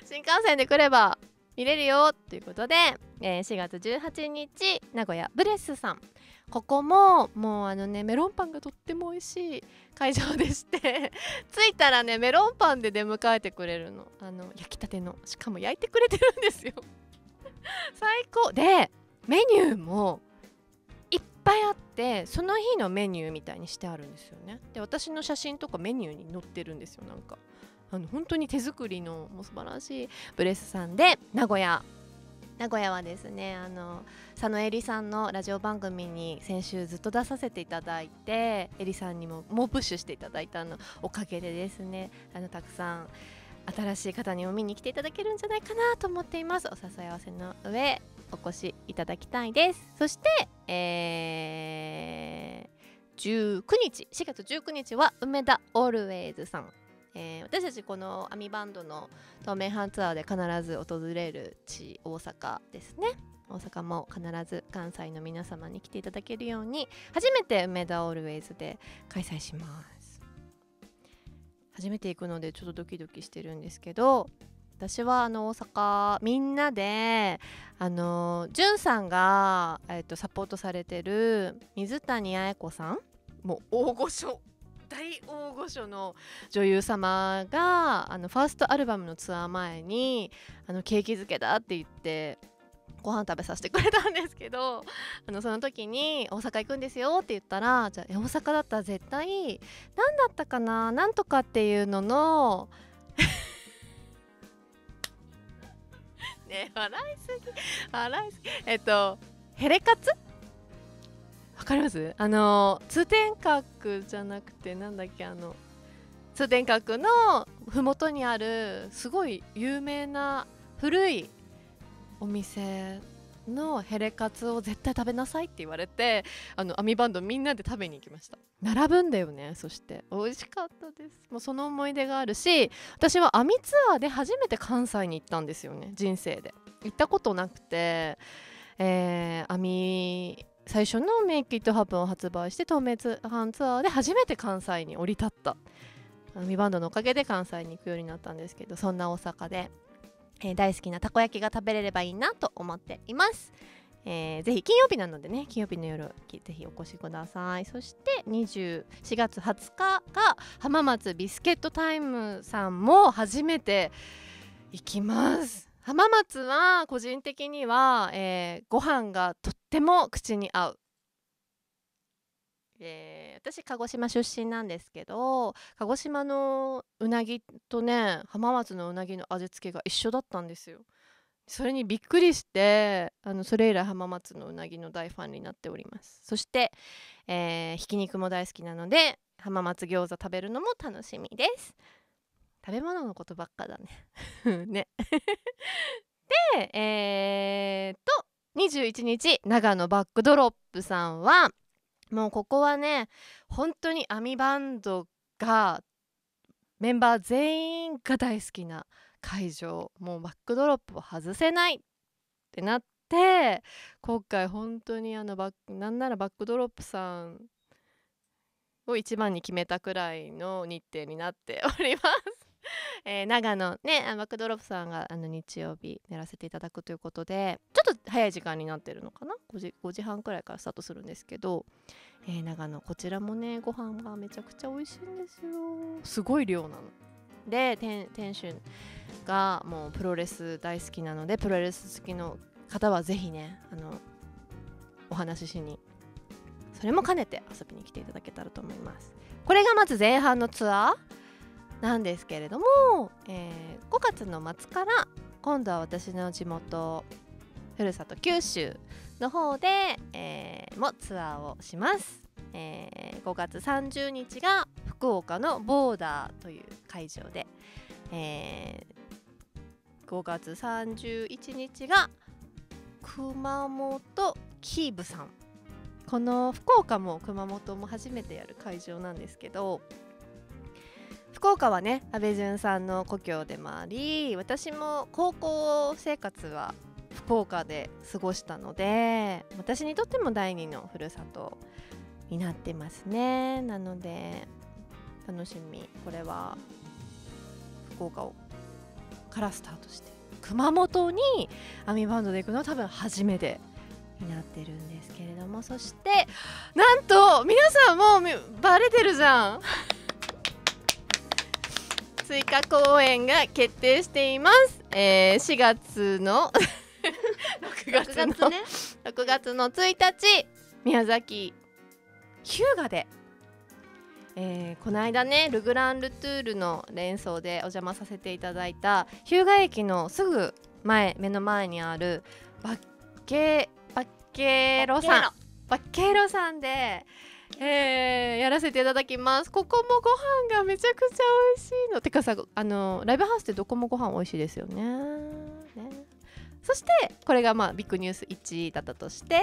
新幹線で来れば見れるよということで、4月18日名古屋ブレスさん、ここももうメロンパンがとっても美味しい会場でして着いたらねメロンパンで出迎えてくれるの、焼きたての、しかも焼いてくれてるんですよ最高で、メニューもいっぱいあって、その日のメニューみたいにしてあるんですよね。で私の写真とかメニューに載ってるんですよ。なんか本当に手作りのもう素晴らしいブレスさんで、名古屋はですね佐野絵里さんのラジオ番組に先週ずっと出させていただいて、絵里さんにも猛プッシュしていただいたのおかげでですね、たくさん新しい方にも見に来ていただけるんじゃないかなと思っています。お誘い合わせの上お越しいただきたいです。そして、4月19日は梅田オールウェイズさん、私たちこのアミバンドの東名阪ツアーで必ず訪れる地、大阪ですね。大阪も必ず関西の皆様に来ていただけるように初めて梅田オールウェイズで開催します。初めて行くのでちょっとドキドキしてるんですけど、私は大阪みんなでじゅんさんが、サポートされてる水谷彩子さん、もう大御所の女優様がファーストアルバムのツアー前に景気づけだって言ってご飯食べさせてくれたんですけど、その時に大阪行くんですよって言ったら、じゃあ大阪だったら絶対何だったかな、なんとかっていうののねえ笑いすぎヘレカツわかります？通天閣じゃなくてなんだっけ、通天閣のふもとにあるすごい有名な古いお店のヘレカツを絶対食べなさいって言われて、アミバンドみんなで食べに行きました。並ぶんだよね。そして美味しかったです。もうその思い出があるし、私はアミツアーで初めて関西に行ったんですよね、人生で行ったことなくて、アミ最初の「メイクイットハプン」を発売して東名阪ツアーで初めて関西に降り立った。アミバンドのおかげで関西に行くようになったんですけど、そんな大阪で、大好きなたこ焼きが食べれればいいなと思っています。ぜひ金曜日なのでね、金曜日の夜ぜひお越しください。そして24月20日が浜松ビスケットタイムさんも初めて行きます。浜松は個人的には、ご飯がとっても口に合う。私鹿児島出身なんですけど、鹿児島のうなぎとね浜松のうなぎの味付けが一緒だったんですよ。それにびっくりして、それ以来浜松のうなぎの大ファンになっております。そして、ひき肉も大好きなので浜松餃子食べるのも楽しみです。食べ物のことばっかだね。ねで、21日長野バックドロップさんはもうここはね本当にアミバンドがメンバー全員が大好きな会場、もうバックドロップを外せないってなって、今回本当になんならバックドロップさんを一番に決めたくらいの日程になっております。長野ねバックドロップさんが日曜日やらせていただくということで、ちょっと早い時間になってるのかな、5時半くらいからスタートするんですけど、長野こちらもねご飯がめちゃくちゃ美味しいんですよ。すごい量なので、店主がもうプロレス大好きなので、プロレス好きの方はぜひねお話ししに、それも兼ねて遊びに来ていただけたらと思います。これがまず前半のツアーなんですけれども、5月の末から今度は私の地元ふるさと九州の方で、もツアーをします。5月30日が福岡のボーダーという会場で、5月31日が熊本キーブさん、この福岡も熊本も初めてやる会場なんですけど、福岡はね安倍淳さんの故郷でもあり、私も高校生活は福岡で過ごしたので、私にとっても第二のふるさとになってますね。なので楽しみ、これは福岡からスタートして熊本にアーミーバンドで行くのは多分初めてになってるんですけれども、そしてなんと皆さんもうバレてるじゃん追加公演が決定しています、4月の6月の1日宮崎日向で、この間ねルグランルトゥールの連想でお邪魔させていただいた日向駅のすぐ前、目の前にあるバッケーロさんで、やらせていただきます。ここもご飯がめちゃくちゃ美味しいの。てかさ、ライブハウスってどこもご飯美味しいですよね。そしてこれがまあビッグニュース1位だったとして、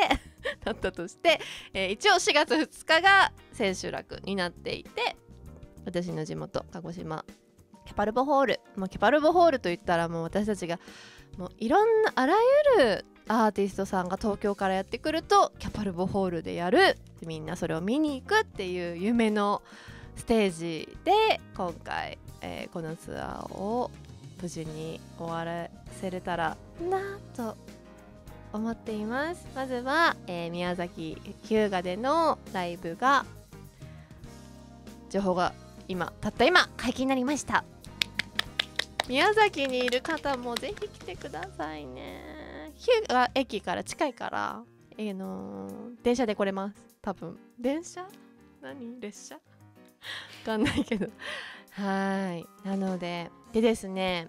一応4月2日が千秋楽になっていて、私の地元鹿児島ケパルボホール、もうケパルボホールといったらもう私たちがもういろんなあらゆるアーティストさんが東京からやってくるとキャパルボホールでやる、みんなそれを見に行くっていう夢のステージで今回、このツアーを無事に終わらせれたらなと思っています。まずは、宮崎日向でのライブが情報がたった今解禁になりました。宮崎にいる方もぜひ来てくださいね。日向駅から近いから、電車で来れます。多分電車列車わかんないけどはい、なのでですね、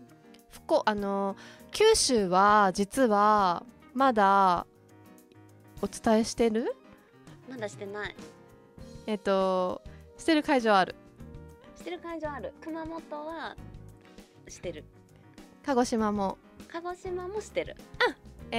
九州は実はまだお伝えしてる、まだしてない、してる会場ある。熊本はしてる、鹿児島もしてる。お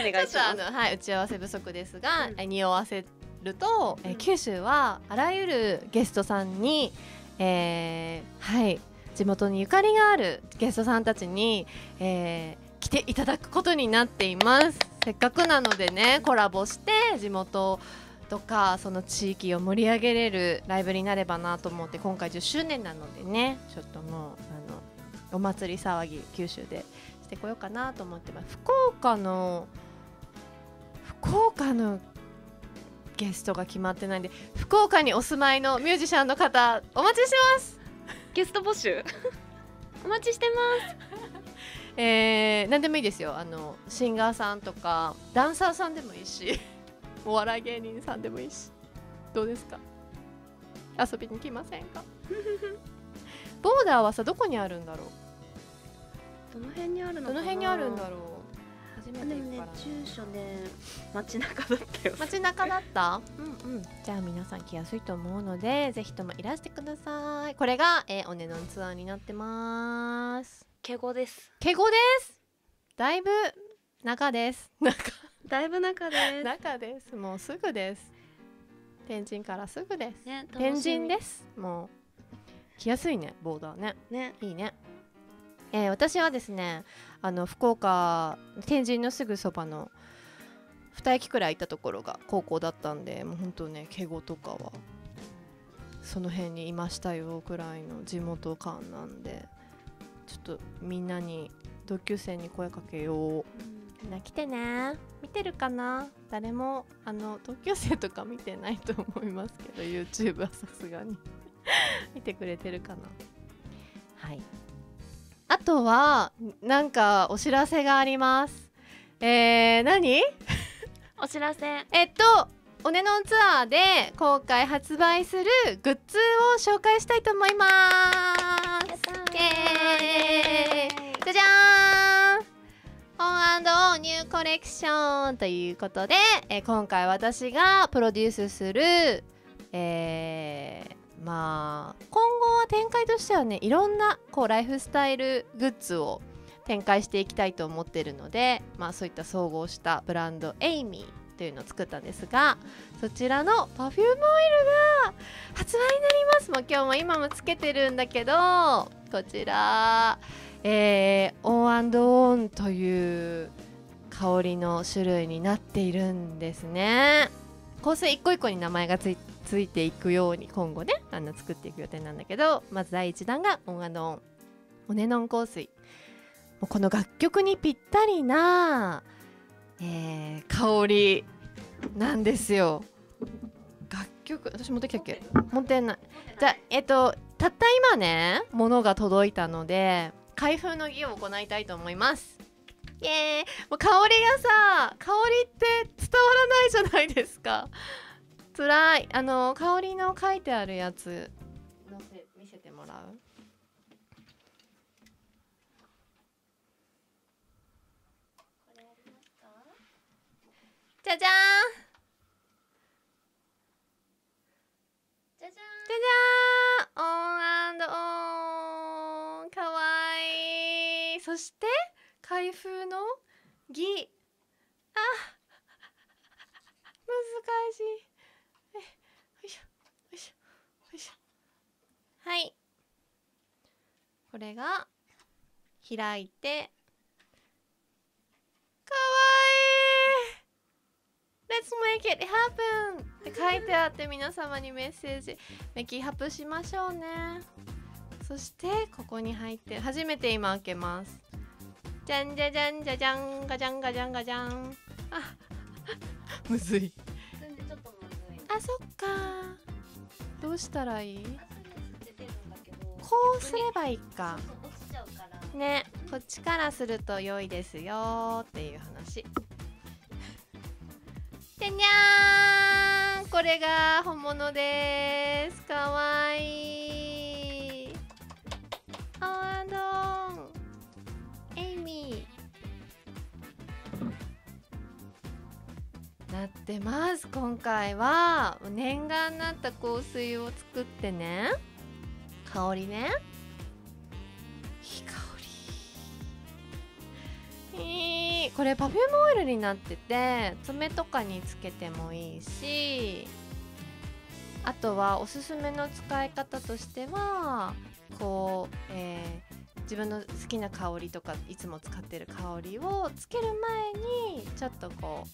願いします。はい、打ち合わせ不足ですが、匂わせると、九州はあらゆるゲストさんに、はい、地元にゆかりがあるゲストさんたちに、来ていただくことになっています。せっかくなのでね、コラボして地元とかその地域を盛り上げれるライブになればなと思って、今回10周年なのでね、ちょっともうお祭り騒ぎ九州でしてこようかなと思ってます。福岡のゲストが決まってないんで、福岡にお住まいのミュージシャンの方お待ちしてます。ゲスト募集お待ちしてます何でもいいですよ。シンガーさんとかダンサーさんでもいいし、お笑い芸人さんでもいいし、どうですか、遊びに来ませんかボーダーはさ、どこにあるんだろう、どの辺にあるんだろう。初めて行くからね。住所ね、街中だったよ街中だったじゃあ皆さん来やすいと思うので、ぜひともいらしてください。これが、おねのんツアーになってます。敬語です。だいぶ中です。もうすぐです。天神からすぐです、ね、天神です。もう来やすいね、ボーダーね。いいね。私はですね、福岡天神のすぐそばの2駅くらい行ったところが高校だったんで、もう本当ね、敬語とかはその辺にいましたよくらいの地元感なんで、ちょっとみんなに同級生に声かけよう。みんな来てね。見てるかな、誰も同級生とか見てないと思いますけど YouTube はさすがに見てくれてるかな。はい。あとはなんかお知らせがあります。何？お知らせ。おねのんツアーで今回発売するグッズを紹介したいと思います。じゃじゃーん。オン&オーニューコレクションということで、今回私がプロデュースする。今後展開としてはね、いろんなこうライフスタイルグッズを展開していきたいと思っているので、まあ、そういった総合したブランドエイミーというのを作ったんですが、そちらのパフュームオイルが発売になります。もう今日も今もつけてるんだけど、こちら、オン&オンという香りの種類になっているんですね。香水一個一個に名前がついていくように今後ね、作っていく予定なんだけど、まず第1弾がオン&オンオネノン香水。もうこの楽曲にぴったりな、香りなんですよ。楽曲私持ってきたっけ？持ってない。じゃあたった今ね、物が届いたので開封の儀を行いたいと思います。イエーイ。もう香りがさ、香りって伝わらないじゃないですか。つらい。香りの書いてあるやつ見せてもらう。じゃじゃーん、じゃじゃーん、じゃじゃーん、オン&オン、かわいい。そして開封の儀、あ難しい。よいしょよいしょよいしょ。はい、これが開いて、かわいい。Let's make it happen! って書いてあって、皆様にメッセージメキハプしましょうね。そしてここに入って初めて今開けます。じゃんじゃじゃんじゃじゃん、ガジャンガジャンガジャン。あむずい。あそっか、どうしたらいい？こうすればいいかね。こっちからすると良いですよっていう話。じゃじゃーん、これが本物です。かわいい。アワドンエイミーなってます。今回は念願になった香水を作ってね、香りね、いい香り。これパフュームオイルになってて、爪とかにつけてもいいし、あとはおすすめの使い方としてはこう、自分の好きな香りとかいつも使ってる香りをつける前にちょっとこ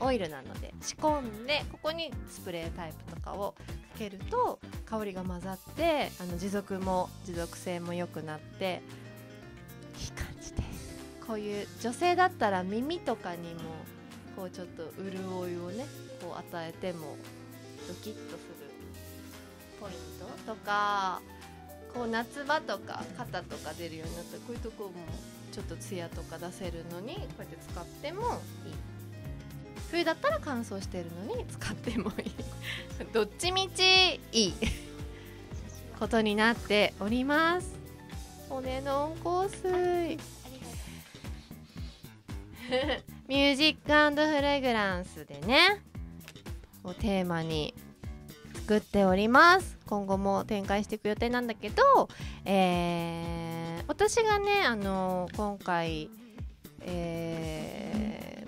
うオイルなので仕込んで、ここにスプレータイプとかをかけると香りが混ざって、持続性も良くなっていい感じです。こういう女性だったら耳とかにもこうちょっと潤いをね、こう与えてもドキッとするポイントとか、こう夏場とか肩とか出るようになったらこういうとこもちょっとツヤとか出せるのにこうやって使ってもいい。冬だったら乾燥してるのに使ってもいい。どっちみちいいことになっております。オネノン香水ミュージック&フレグランスでねをテーマに作っております。今後も展開していく予定なんだけど、私がね、今回、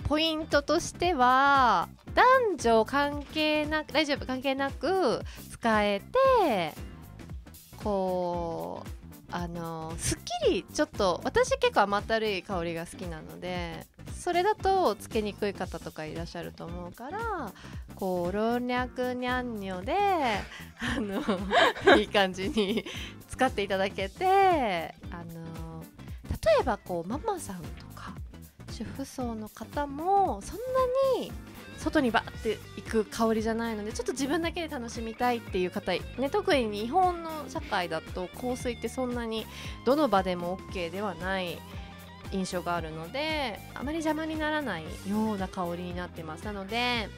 ポイントとしては男女関係なく、大丈夫関係なく使えて、こうすっきり、ちょっと私結構甘ったるい香りが好きなので、それだとつけにくい方とかいらっしゃると思うから、こう老若にゃんにょでいい感じに使っていただけて、例えばこうママさんとか主婦層の方もそんなに外にバーっていく香りじゃないので、ちょっと自分だけで楽しみたいっていう方、ね、特に日本の社会だと香水ってそんなにどの場でも OK ではない印象があるので、あまり邪魔にならないような香りになってます。なので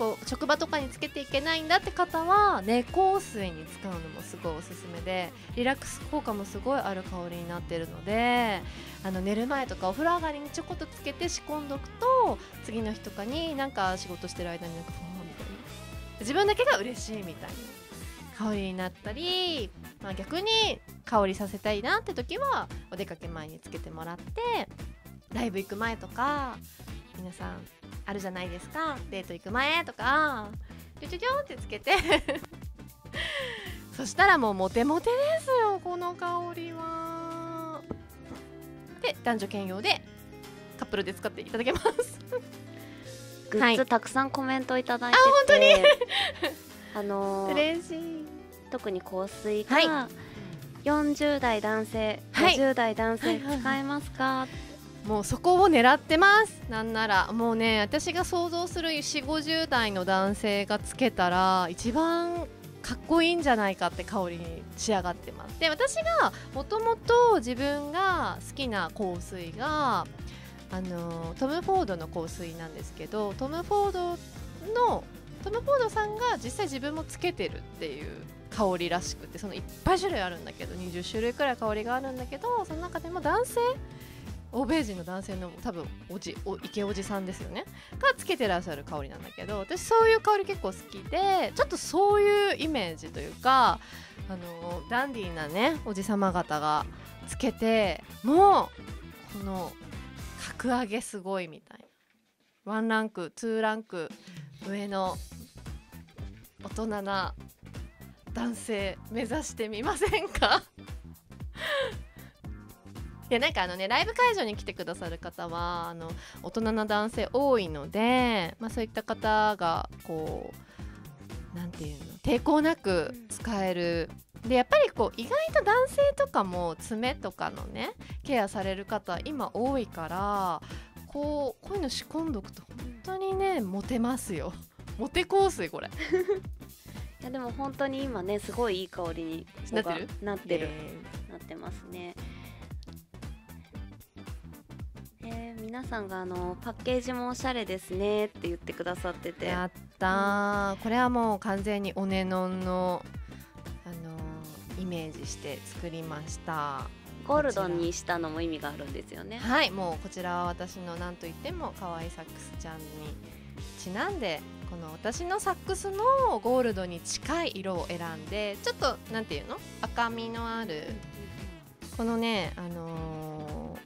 こう職場とかにつけていけないんだって方は香水に使うのもすごいおすすめで、リラックス効果もすごいある香りになってるので、寝る前とかお風呂上がりにちょこっとつけて仕込んどくと、次の日とかになんか仕事してる間になんかフォーみたいな、自分だけが嬉しいみたいな香りになったり、まあ、逆に香りさせたいなって時はお出かけ前につけてもらって、ライブ行く前とか皆さんあるじゃないですか、デート行く前とかちょちょちょってつけてそしたらもうモテモテですよ、この香りは。で男女兼用でカップルで使っていただけますグッズたくさんコメントいただいてて、あ、本当に嬉しい。特に香水が、はい、40代男性、はい、50代男性使えますか、もうそこを狙ってます。なんならもうね、私が想像する40、50代の男性がつけたら一番かっこいいんじゃないかって香りに仕上がってます。で、私がもともと自分が好きな香水がトム・フォードの香水なんですけど、トム・フォードさんが実際自分もつけてるっていう香りらしくて、そのいっぱい種類あるんだけど、20種類くらい香りがあるんだけど、その中でも男性、欧米人の男性の多分イケおじさんですよねがつけてらっしゃる香りなんだけど、私そういう香り結構好きで、ちょっとそういうイメージというか、ダンディーなねおじさま方がつけて、もうこの格上げすごいみたいな、ワンランクツーランク上の大人な男性目指してみませんかいや、なんかライブ会場に来てくださる方は大人な男性多いので、まあ、そういった方がこうなんていうの、抵抗なく使える。でやっぱりこう意外と男性とかも爪とかのねケアされる方今多いから、こういうの仕込んどくと本当にねモテますよ。モテ香水これいやでも本当に今ねすごいいい香りになってますね。皆さんがパッケージもおしゃれですねって言ってくださってて、やったー、うん、これはもう完全におねのんのイメージして作りました。ゴールドにしたのも意味があるんですよね。はい、もうこちらは私のなんといっても可愛いサックスちゃんにちなんで、この私のサックスのゴールドに近い色を選んで、ちょっとなんていうの、赤みのあるこのね、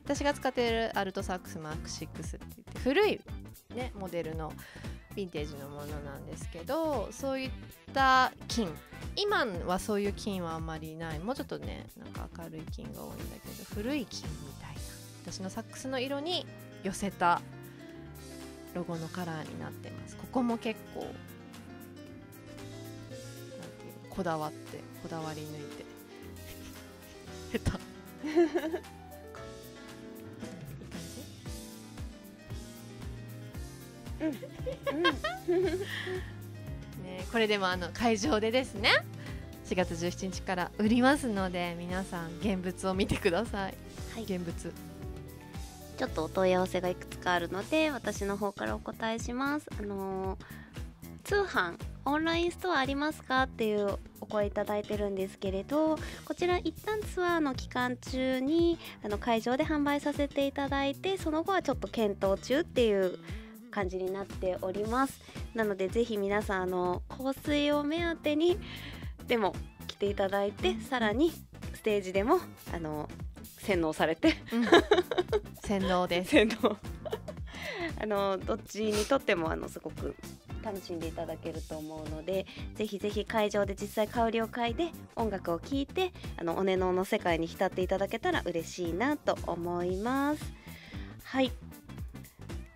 私が使っているアルトサックスマーク6って言って古い、ね、モデルのヴィンテージのものなんですけど、そういった金、今はそういう金はあんまりない、もうちょっとねなんか明るい金が多いんだけど、古い金みたいな私のサックスの色に寄せたロゴのカラーになってます。ここも結構なんていうの、こだわり抜いて下手ね、これでも会場でですね4月17日から売りますので、皆さん現物を見てください、はい、現物ちょっとお問い合わせがいくつかあるので、私の方からお答えします。通販オンラインストアありますかっていうお声いただいてるんですけれど、こちら一旦ツアーの期間中に会場で販売させていただいて、その後はちょっと検討中っていう感じになっております。なのでぜひ皆さん香水を目当てにでも来ていただいて、さらにステージでも洗脳されて、うん、洗脳です洗脳どっちにとってもすごく楽しんでいただけると思うので、ぜひぜひ会場で実際香りを嗅いで音楽を聴いておねのの世界に浸っていただけたら嬉しいなと思います。はい、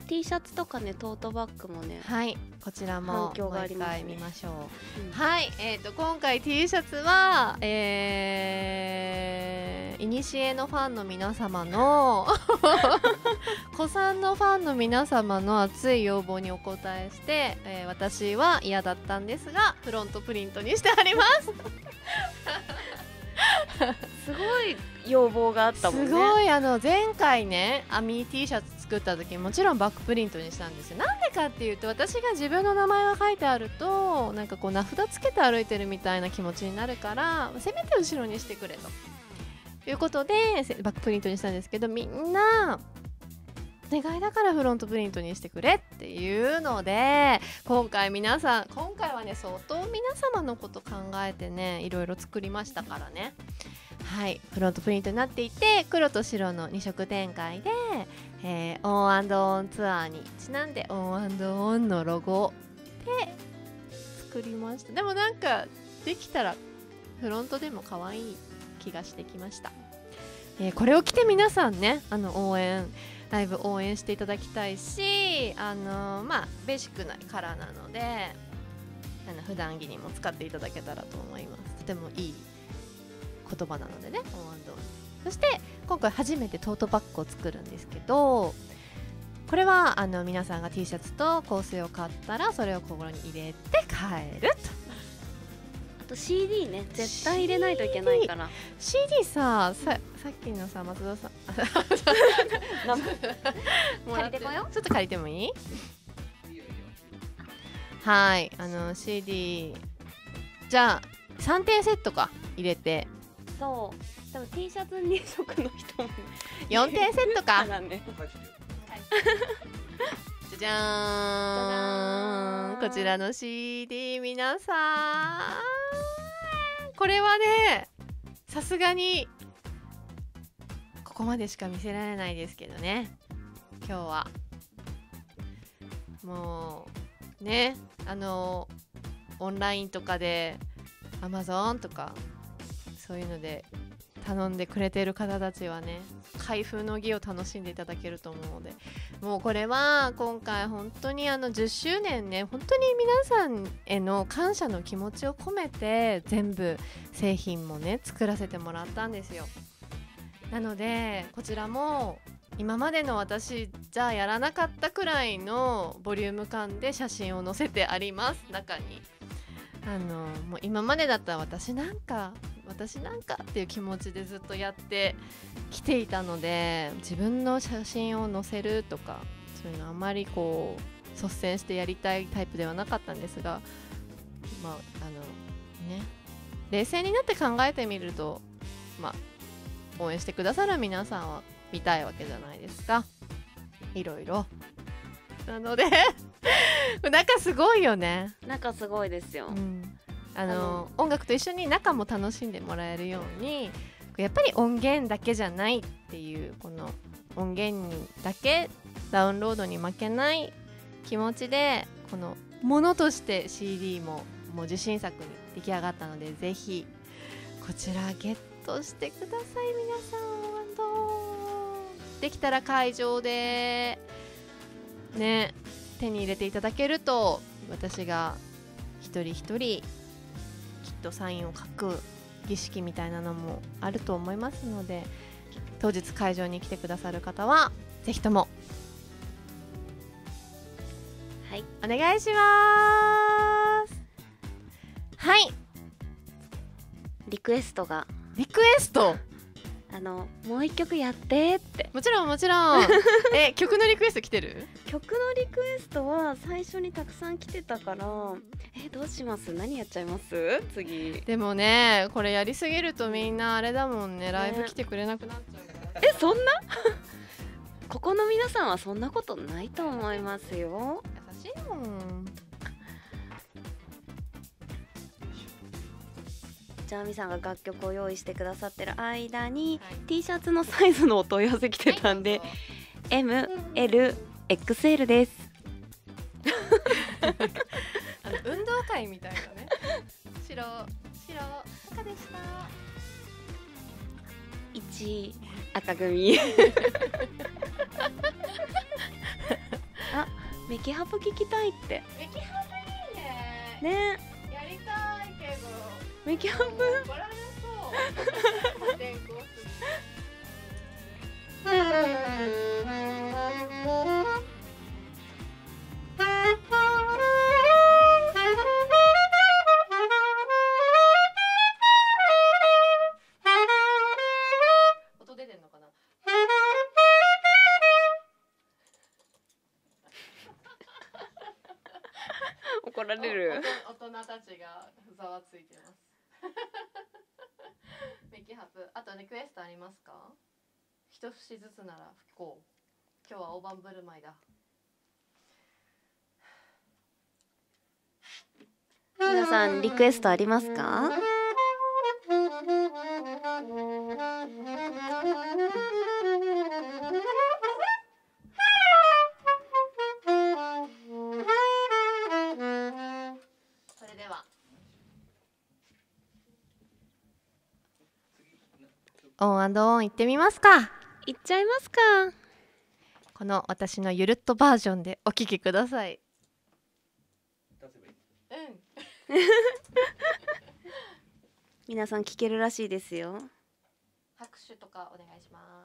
T シャツとかね、トートバッグもね、はい、こちらももう一回見ましょう。はい、今回 T シャツは古のファンの皆様の古参のファンの皆様の熱い要望にお応えして、私は嫌だったんですがフロントプリントにしてありますすごい要望があったもんね。すごい前回ねアミー T シャツ作った時、もちろんバックプリントにしたんですよ。なんでかっていうと、私が自分の名前が書いてあるとなんかこう名札つけて歩いてるみたいな気持ちになるから、せめて後ろにしてくれということでバックプリントにしたんですけど、みんなお願いだからフロントプリントにしてくれっていうので、今回はね、相当皆様のこと考えてね、いろいろ作りましたからね。はい、フロントプリントになっていて、黒と白の2色展開で、オン&オンツアーにちなんでオン&オンのロゴで作りました。でもなんかできたらフロントでも可愛い気がしてきました。これを着て皆さんね、ライブ応援していただきたいし、ベーシックなカラーなので普段着にも使っていただけたらと思います。とてもいい言葉なのでね、そして今回初めてトートバッグを作るんですけど、これは皆さんが T シャツと香水を買ったらそれをここに入れて帰ると。あと CD ね、絶対入れないといけないから。 CD さっきのさ、松田さん借りてこよう。ちょっと借りてもいい？はい、CD じゃあ3点セットか入れて、そうでも T シャツ2足の人も4点セットか。じゃじゃーん、こちらの CD 皆さん、これはねさすがにここまでしか見せられないですけどね、今日はもうね、オンラインとかでAmazon とかそういうので頼んでくれてる方たちはね、開封の儀を楽しんでいただけると思うので、もうこれは今回本当に10周年ね、本当に皆さんへの感謝の気持ちを込めて全部製品もね作らせてもらったんですよ。なのでこちらも今までの私じゃあやらなかったくらいのボリューム感で写真を載せてあります。中にもう今までだったら私なんかっていう気持ちでずっとやってきていたので、自分の写真を載せるとかそういうのあまりこう率先してやりたいタイプではなかったんですが、ね、冷静になって考えてみると、応援してくださる皆さんは見たいわけじゃないですか、いろいろ。なので中すごいよね。中すごいですよ、うん、音楽と一緒に中も楽しんでもらえるように、やっぱり音源だけじゃないっていう、この音源にだけダウンロードに負けない気持ちで、このものとして CD もう自信作に出来上がったので、ぜひこちらゲットしてください皆さん。できたら会場でね手に入れていただけると、私が一人一人きっとサインを書く儀式みたいなのもあると思いますので、当日会場に来てくださる方はぜひとも、はい、お願いします。はい、リクエストもう一曲やってって。もちろん曲のリクエスト来てる？曲のリクエストは最初にたくさん来てたから、どうします？何やっちゃいます？次。でもね、これやりすぎるとみんなあれだもんね、ライブ来てくれなくなっちゃうから。そんなここの皆さんはそんなことないと思いますよ。優しいもん。じゃあみさんが楽曲を用意してくださってる間に、はい、T シャツのサイズのお問い合わせ来てたんで、はい、MLXL です運動会みたいなね白赤でした1赤組あ、メキハプ聞きたいって。メキハプいいね。ね、メキハプ音出てんのかな。怒られる。大人たちがざわついてます。メキハプ、あとリクエストありますか？一節ずつなら不幸。今日は大盤振る舞いだ。皆さんリクエストありますか？それではオン&オン行ってみますか。行っちゃいますか。この私のゆるっとバージョンでお聞きください。皆さん聞けるらしいですよ。拍手とかお願いします。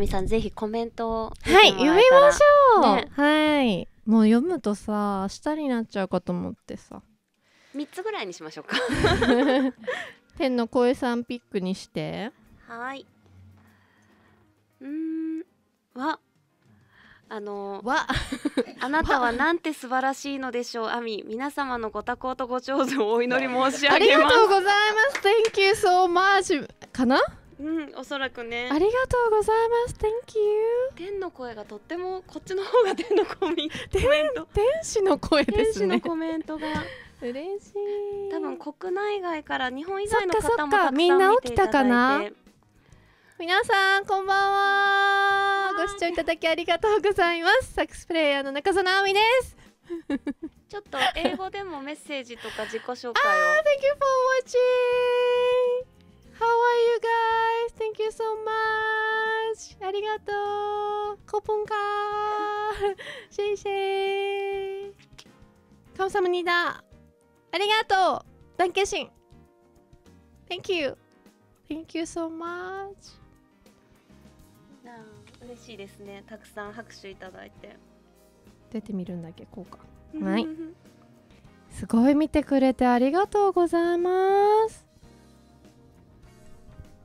亜美さんぜひコメントを見てもらえたら、はい、読みましょう、ね、はい、もう読むとさ明日になっちゃうかと思ってさ3つぐらいにしましょうか天の声さんピックにして、はい、わわあなたはなんて素晴らしいのでしょう、あみ、皆様のご多幸とご長寿をお祈り申し上げます。ありがとうございます。 Thank you so much かな、うん、おそらくね。ありがとうございます。Thank you。天の声がとっても、こっちの方が天のコメント。天使の声ですね。天使のコメントが嬉しい。多分国内外から日本以外の方もたくさん見ていただいて。みんな起きたかな。皆さんこんばんは。ご視聴いただきありがとうございます。サックスプレイヤーの中園あみです。ちょっと英語でもメッセージとか自己紹介を。Thank you for watching。How are you guys? Thank you so much. ありがとう。コポンカー。シェイシェイ。カムサムニダ。ありがとう。ダンケシン。Thank you. Thank you so much. なあ、嬉しいですね。たくさん拍手いただいて。出てみるんだっけ、こうか。はい。すごい見てくれてありがとうございます。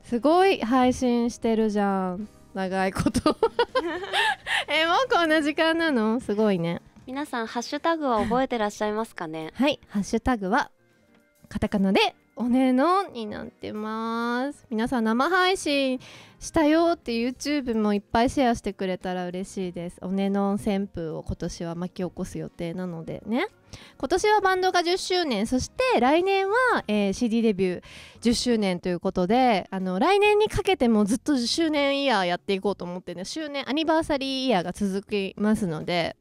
すごい配信してるじゃん、長いこともうこんな時間なの、すごいね。皆さんハッシュタグは覚えてらっしゃいますかねはい、ハッシュタグはカタカナで「おねの」になってます。皆さん生配信したよって YouTube もいっぱいシェアしてくれたら嬉しいです。おねの旋風を今年は巻き起こす予定なのでね。今年はバンドが10周年、そして来年は、CD デビュー10周年ということで、来年にかけてもずっと10周年イヤーやっていこうと思ってね、周年アニバーサリーイヤーが続きますので、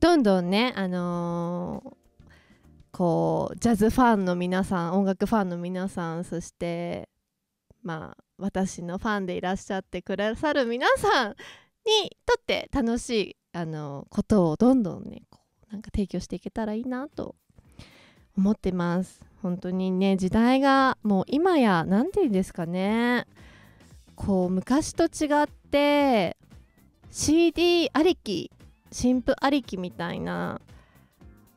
どんどんね、こうジャズファンの皆さん、音楽ファンの皆さん、そしてまあ私のファンでいらっしゃってくださる皆さんにとって楽しいことをどんどんねなんか提供していけたらいいなと思ってます。本当にね、時代がもう今や何て言うんですかね、こう昔と違って CD ありき、新譜ありきみたいな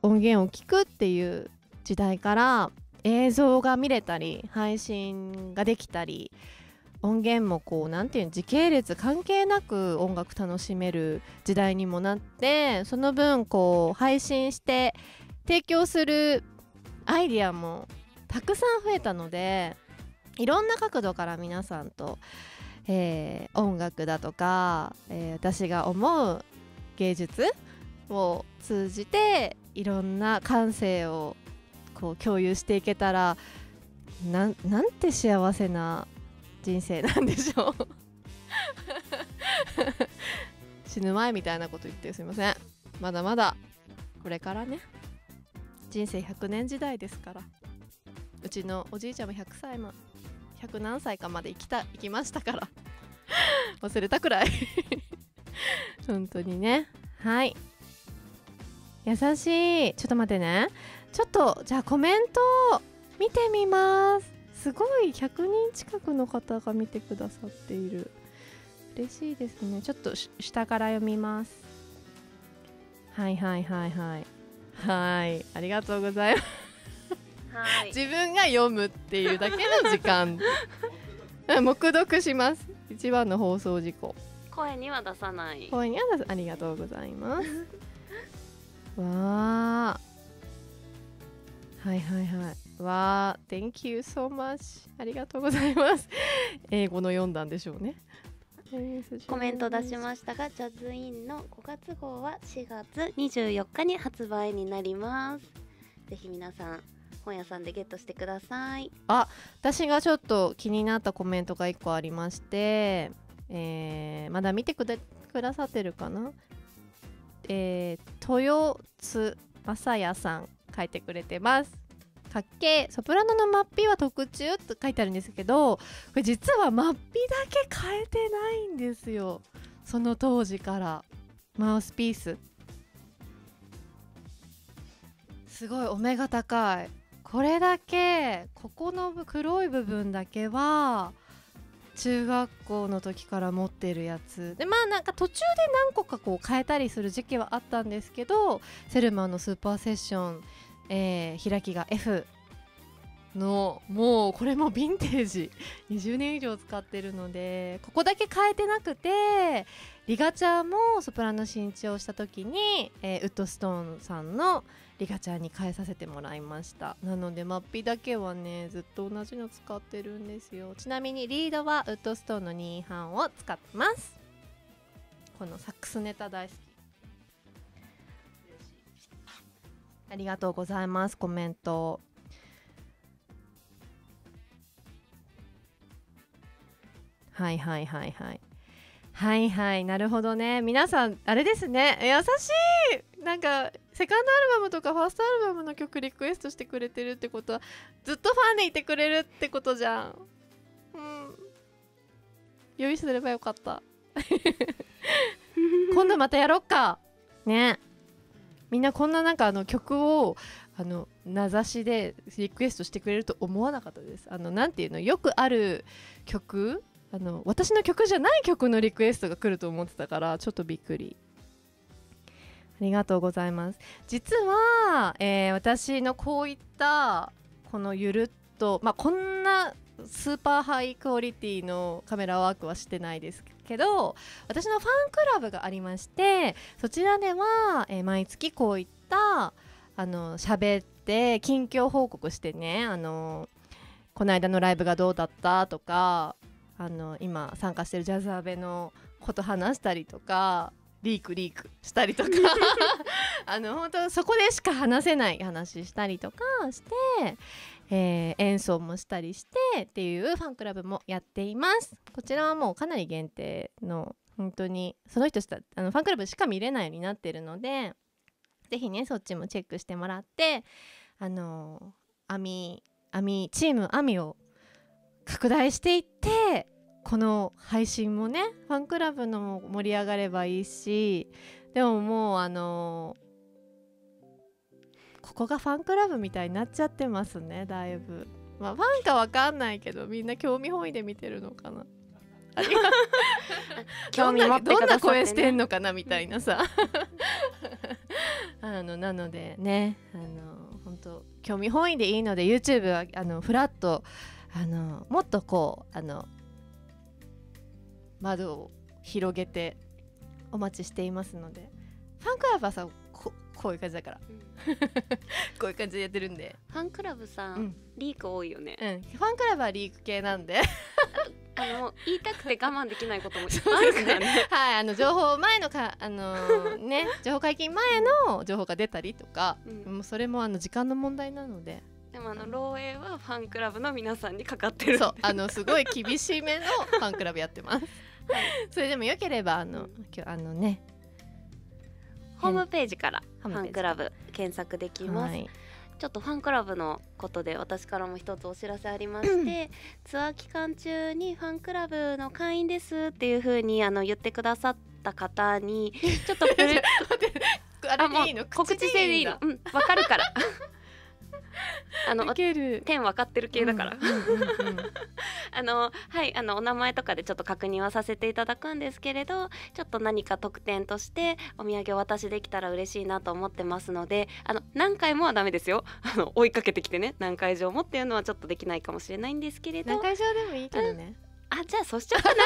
音源を聞くっていう時代から、映像が見れたり配信ができたり、音源もこうなんていうの、時系列関係なく音楽楽しめる時代にもなって、その分こう配信して提供するアイディアもたくさん増えたので、いろんな角度から皆さんと、音楽だとか、私が思う芸術を通じていろんな感性をこう共有していけたら なんて幸せな人生なんでしょう死ぬ前みたいなこと言ってすいません。まだまだこれからね、人生100年時代ですから。うちのおじいちゃんも100歳も100何歳かまで生きましたから忘れたくらい本当にね。はい、優しい。ちょっと待ってね、ちょっとじゃあコメントを見てみます。すごい100人近くの方が見てくださっている。嬉しいですね。ちょっと下から読みます。はいはいはいはいはい、ありがとうございますはい、自分が読むっていうだけの時間黙読します。一番の放送事項、声には出さない、声には出さ、ありがとうございますわー、はいはいはい、わー、Thank you so much。 ありがとうございます。英語の読んだんでしょうね。コメント出しましたが、ジャズインの5月号は4月24日に発売になります。ぜひ皆さん、本屋さんでゲットしてください。あ、私がちょっと気になったコメントが1個ありまして、まだ見てくださってるかな、豊津正也さん、書いてくれてます。かっけー、ソプラノのマッピーは特注と書いてあるんですけど、これ実はマッピーだけ変えてないんですよ。その当時からマウスピースすごいお目が高い。これだけここの黒い部分だけは中学校の時から持ってるやつで、まあなんか途中で何個かこう変えたりする時期はあったんですけど、セルマンのスーパーセッション、開きが F のもうこれもヴィンテージ20年以上使ってるので、ここだけ変えてなくて、リガチャーもソプラノ新調した時に、ウッドストーンさんのリガチャーに変えさせてもらいました。なのでマッピだけはねずっと同じの使ってるんですよ。ちなみにリードはウッドストーンの2半を使ってます。このサックスネタ大好き。ありがとうございますコメント。はいはいはいはいはいはい、なるほどね。皆さんあれですね、優しい。なんかセカンドアルバムとかファーストアルバムの曲リクエストしてくれてるってことはずっとファンでいてくれるってことじゃん。うん、用意すればよかった今度またやろっかね。みんなこんななんか曲を名指しでリクエストしてくれると思わなかったです。なんていうの、よくある曲、私の曲じゃない曲のリクエストが来ると思ってたからちょっとびっくり。ありがとうございます。実は、私のこういったこのゆるっと、まあ、こんなスーパーハイクオリティのカメラワークはしてないですけど、私のファンクラブがありまして、そちらでは、毎月こういった喋って近況報告してね、この間のライブがどうだったとか、今参加してるジャズアベのこと話したりとか、リークしたりとか本当そこでしか話せない話したりとかして、演奏もしたりしてっていうファンクラブもやっています。こちらはもうかなり限定の、本当にその人したファンクラブしか見れないようになってるので、ぜひねそっちもチェックしてもらって、チームアミを拡大していって、この配信もねファンクラブの盛り上がればいいし、でももうここがファンクラブみたいになっちゃってますね、だいぶ。まあファンかわかんないけど、みんな興味本位で見てるのかな興味持ってくださってね、どんな声してんのかなみたいなさなのでね、本当興味本位でいいので YouTube はフラットもっとこう窓を広げてお待ちしていますので。ファンクラブはさ、こういう感じだから、うん、こういう感じでやってるんで。ファンクラブさ、うん、リーク多いよね、うん、ファンクラブはリーク系なんで言いたくて我慢できないこともいっぱいあるからねはい、情報前のかね、情報解禁前の情報が出たりとか、うん、もうそれも時間の問題なので。でも漏洩はファンクラブの皆さんにかかってる。そう、すごい厳しめのファンクラブやってますそれでもよければ今日ねホームページからファンクラブ検索できます、はい、ちょっとファンクラブのことで私からも一つお知らせありましてツアー期間中にファンクラブの会員ですっていうふうに言ってくださった方にちょっと告知制でいいの、うん、わかるから点分かってる系だからはいお名前とかでちょっと確認はさせていただくんですけれど、ちょっと何か特典としてお土産をお渡しできたら嬉しいなと思ってますので、何回もはダメですよ追いかけてきてね、何回以上もっていうのはちょっとできないかもしれないんですけれど、何回以上でもいいけどね。あ、じゃあそうしちゃうかな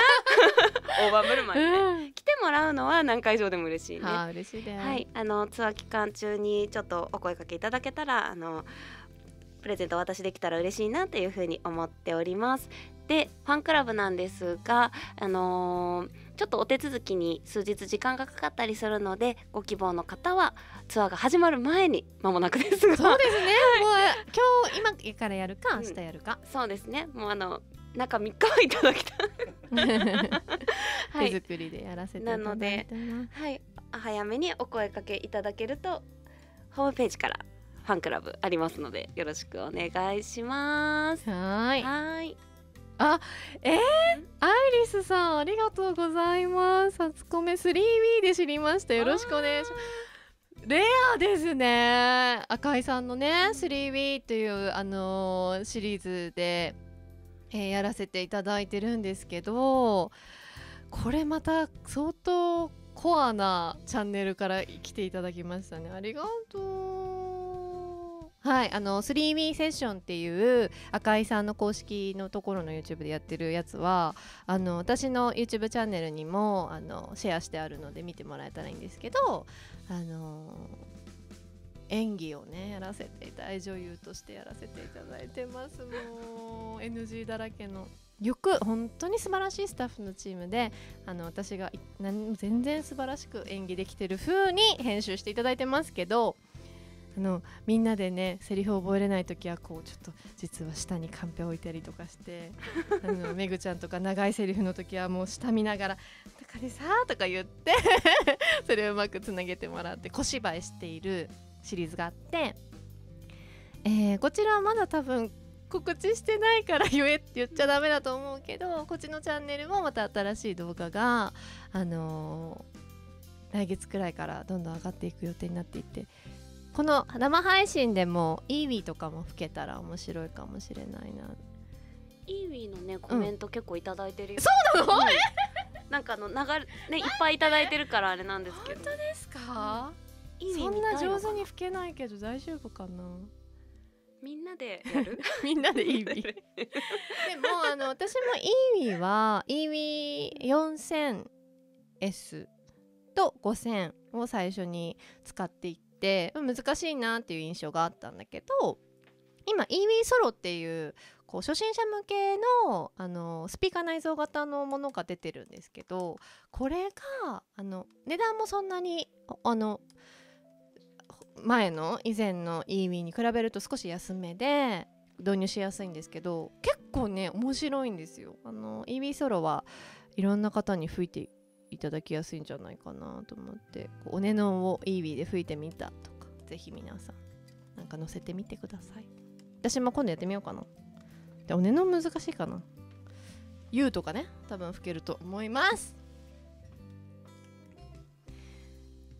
大盤振る舞いね、うん、来てもらうのは何回以上でも嬉しいね。はあ、嬉しいです。はい、ツアー期間中にちょっとお声かけいただけたらプレゼントお渡しできたら嬉しいなというふうに思っております。でファンクラブなんですが、ちょっとお手続きに数日時間がかかったりするので、ご希望の方はツアーが始まる前に間もなくですが、そうですねもう今日からやるか明日やるか、うん、そうですね、もう中3日はいただきたい手作りでやらせていただいてます。なので、はい、早めにお声かけいただけるとホームページからファンクラブありますのでよろしくお願いします。はい、あ、アイリスさんありがとうございます。初コメ 3B で知りました。よろしくお願いします。レアですね、赤井さんのね 3B というシリーズでやらせていただいてるんですけど、これまた相当コアなチャンネルから来ていただきましたね。ありがとう。はい、3B セッションっていう赤井さんの公式のところの YouTube でやってるやつは私の YouTube チャンネルにもシェアしてあるので見てもらえたらいいんですけど、演技をねやらせていただいて、女優としてやらせていただいてます。もう NG だらけのよく本当に素晴らしいスタッフのチームで私が全然素晴らしく演技できてる風に編集していただいてますけど、みんなでねセリフを覚えれない時はこうちょっと実は下にカンペを置いたりとかしてめぐちゃんとか長いセリフの時はもう下見ながら「だからさ」とか言ってそれをうまくつなげてもらって小芝居しているシリーズがあって、こちらはまだ多分告知してないから言えって言っちゃダメだと思うけど、こっちのチャンネルもまた新しい動画が、来月くらいからどんどん上がっていく予定になっていて、この生配信でも EWI とかも吹けたら面白いかもしれないな。 EWI のねコメント結構いただいてるよ、そうなの、なんか流れねいっぱいいただいてるからあれなんですけど。本当ですか、そんな上手に吹けないけど大丈夫かな。みんなでやるみんなで EWI でも私も EWI は EWI4000S と5000を最初に使っていって難しいなっていう印象があったんだけど、今 EWI ソロっていうこう初心者向けの、スピーカー内蔵型のものが出てるんですけど、これが値段もそんなに以前の EWI に比べると少し安めで導入しやすいんですけど、結構ね面白いんですよ。EWI ソロはいろんな方に吹いていただきやすいんじゃないかなと思って、おねのんを EWI で吹いてみたとか、ぜひ皆さんなんか載せてみてください。私も今度やってみようかな。でおねのん難しいかな、 U とかね多分吹けると思います。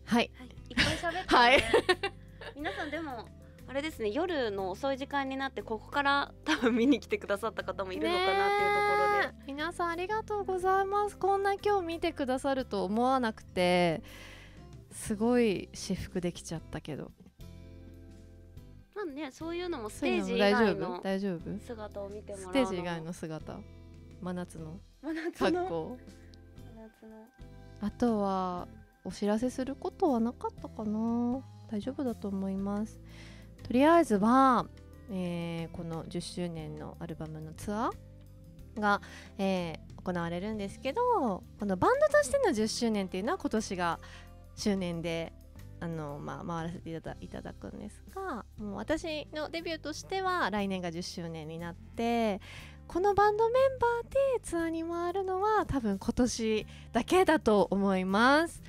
はい、はい、いっぱい喋って、ね、はい、皆さんでもあれですね、夜の遅い時間になってここから多分見に来てくださった方もいるのかなっていうところで、皆さんありがとうございます。こんな今日見てくださると思わなくてすごい私服できちゃったけど、まあねそういうのもステージ以外の姿を見てもらうのも、ステージ以外の姿、真夏の格好、あとはお知らせすることはなかったかな、大丈夫だと思います。とりあえずは、この10周年のアルバムのツアーが、行われるんですけど、このバンドとしての10周年っていうのは今年が周年で回らせていただくんですが、もう私のデビューとしては来年が10周年になって、このバンドメンバーでツアーに回るのは多分今年だけだと思います。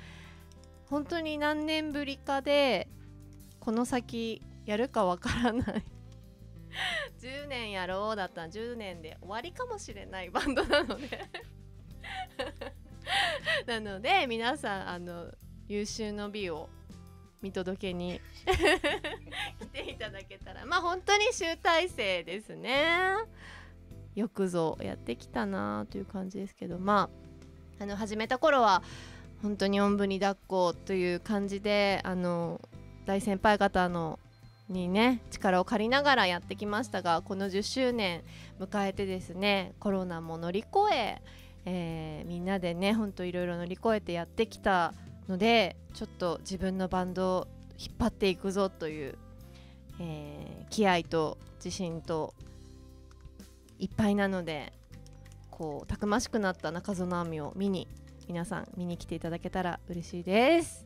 本当に何年ぶりかでこの先やるかわからない10年やろうだったら10年で終わりかもしれないバンドなのでなので皆さん優秀の美を見届けに来ていただけたら、まあ本当に集大成ですね。よくぞやってきたなという感じですけど、まあ始めた頃は本当におんぶに抱っこという感じで大先輩方にね力を借りながらやってきましたが、この10周年迎えてですね、コロナも乗り越えみんなでね本当いろいろ乗り越えてやってきたので、ちょっと自分のバンドを引っ張っていくぞという、気合と自信といっぱいなので、こうたくましくなった中園亜美を皆さん見に来ていただけたら嬉しいです。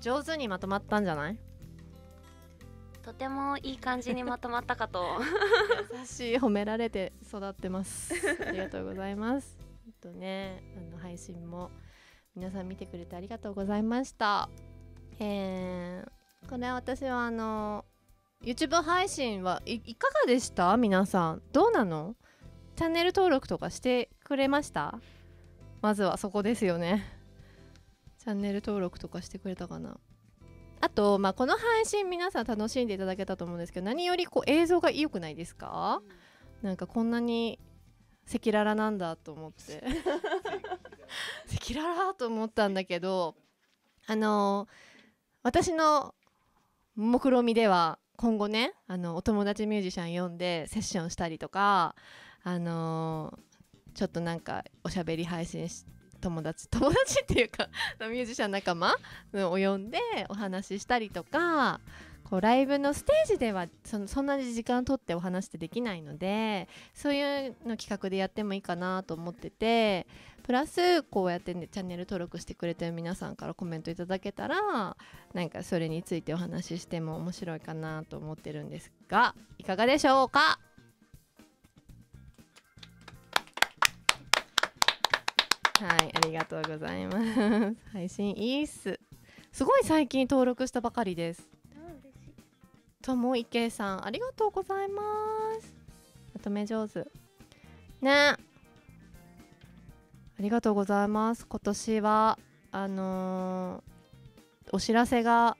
上手にまとまったんじゃない？とてもいい感じにまとまったかと優しい、褒められて育ってます。ありがとうございます。ね、配信も皆さん見てくれてありがとうございました。これ私はYouTube 配信はいかがでした？皆さんどうなの？チャンネル登録とかしてくれました？まずはそこですよね。チャンネル登録とかしてくれたかな。あと、まあ、この配信皆さん楽しんでいただけたと思うんですけど、何より映像が良くないですか？なんかこんなに赤裸々なんだと思って赤裸々と思ったんだけど、私の目論見では今後ね、お友達ミュージシャン呼んでセッションしたりとか、ちょっとなんかおしゃべり配信し友達っていうかミュージシャン仲間を呼んでお話ししたりとか、こうライブのステージではそんなに時間取ってお話ってできないので、そういうの企画でやってもいいかなと思ってて、プラスこうやって、ね、チャンネル登録してくれてる皆さんからコメントいただけたら、なんかそれについてお話ししても面白いかなと思ってるんですが、いかがでしょうか。はい、ありがとうございます。配信いいっす。すごい最近登録したばかりです。ともいけいさん、ありがとうございます。まとめ上手。ね。ありがとうございます。今年はお知らせが、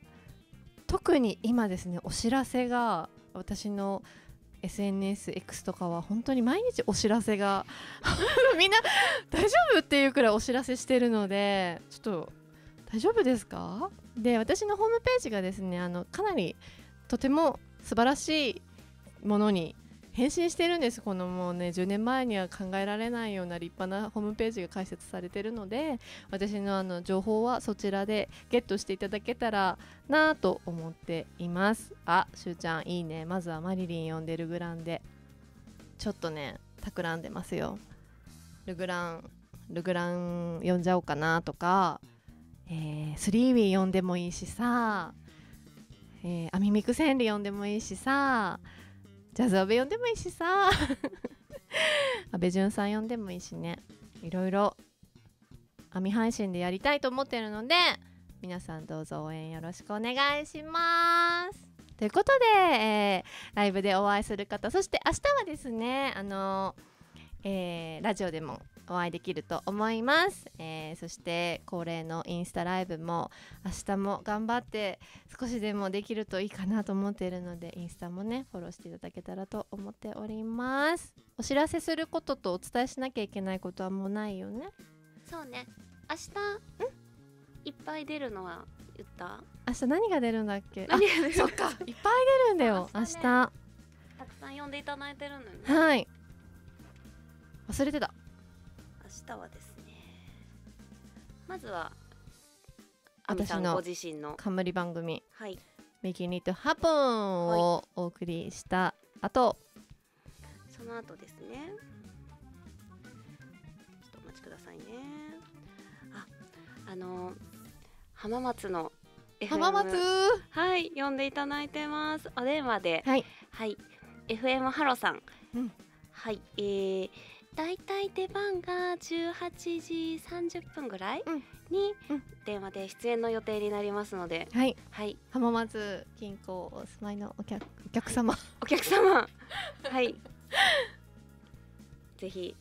特に今ですね、お知らせが私の。SNSX とかは本当に毎日お知らせがみんな大丈夫っていうくらいお知らせしてるので、ちょっと大丈夫ですか。で、私のホームページがですね、かなりとても素晴らしいものに変身してるんです。このもうね、10年前には考えられないような立派なホームページが開設されてるので、私の情報はそちらでゲットしていただけたらなと思っています。あ、しゅうちゃんいいね。まずはマリリン呼んでルグランでちょっとね企んでますよ。ルグラン呼んじゃおうかなとか、3B 呼んでもいいしさ、アミミク千里呼んでもいいしさ、ジャズ阿部呼んでもいいしさ阿部淳さん呼んでもいいしね、いろいろ網配信でやりたいと思ってるので、皆さんどうぞ応援よろしくお願いしますということで、ライブでお会いする方、そして明日はですね、ラジオでもお会いできると思います、そして恒例のインスタライブも明日も頑張って少しでもできるといいかなと思っているので、インスタもねフォローしていただけたらと思っております。お知らせすることとお伝えしなきゃいけないことはもうないよね。そうね、明日いっぱい出るのは言った。明日何が出るんだっけ。あ、そっか、いっぱい出るんだよ明日、ね、たくさん呼んでいただいてるのね。はい、忘れてた。明日はですね、まずはあみさんご自身の冠番組「Make It Happen」をお送りした後、その後ですね、ちょっとお待ちくださいね。浜松の FM、 浜松、はい、呼んでいただいてます。お電話で、はい、はい、FM ハロさん、うん、はい、だいたい出番が18時30分ぐらいに電話で出演の予定になりますので、はい、はい、浜松近郊お住まいのお客様、はい、お客様はいぜひ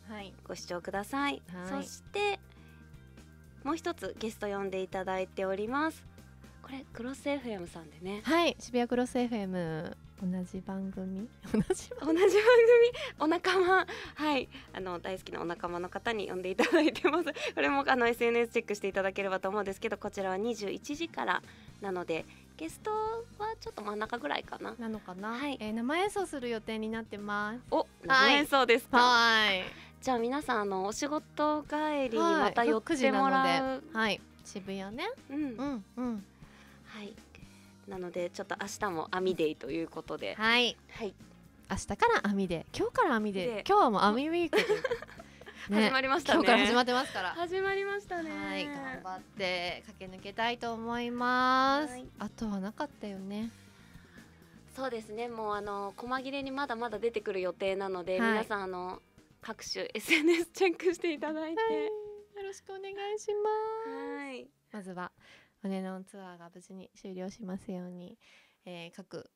ご視聴ください、はい、そしてもう一つゲスト呼んでいただいております。これクロス FM さんでね、はい、渋谷クロス FM、同じ番組お仲間、はい、大好きなお仲間の方に呼んでいただいてます。これもSNS チェックしていただければと思うんですけど、こちらは21時からなので、ゲストはちょっと真ん中ぐらいかなはい、生演奏する予定になってます。お、生演奏ですか。はい、じゃあ皆さんお仕事帰りにまた寄ってもらう、はい、渋谷ね、うんうんうん、はい、なのでちょっと明日も網デイということで、はい、はい、明日から網デイ、今日から網デイ、今日はもう網ウィーク、ね、始まりましたね。今日から始まってますから。始まりましたね。はい、頑張って駆け抜けたいと思います。あとはなかったよね。そうですね。もう細切れにまだまだ出てくる予定なので、はい、皆さん各種 SNS チェックしていただいて、はい、よろしくお願いします。はい、まずは。オネノンツアーが無事に終了しますように、各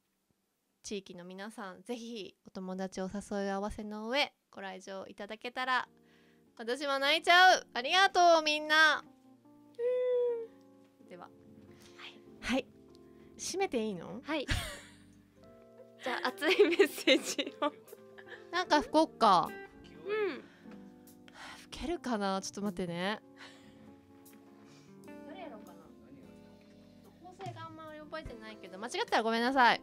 地域の皆さんぜひお友達を誘い合わせの上ご来場いただけたら、私は泣いちゃう。ありがとうみんな。では、はい、はい、締めていいの。はいじゃあ熱いメッセージをなんか吹こっか。うん。吹けるかな、ちょっと待ってね。どれやろうかな。構成があんまり覚えてないけど、間違ったらごめんなさい。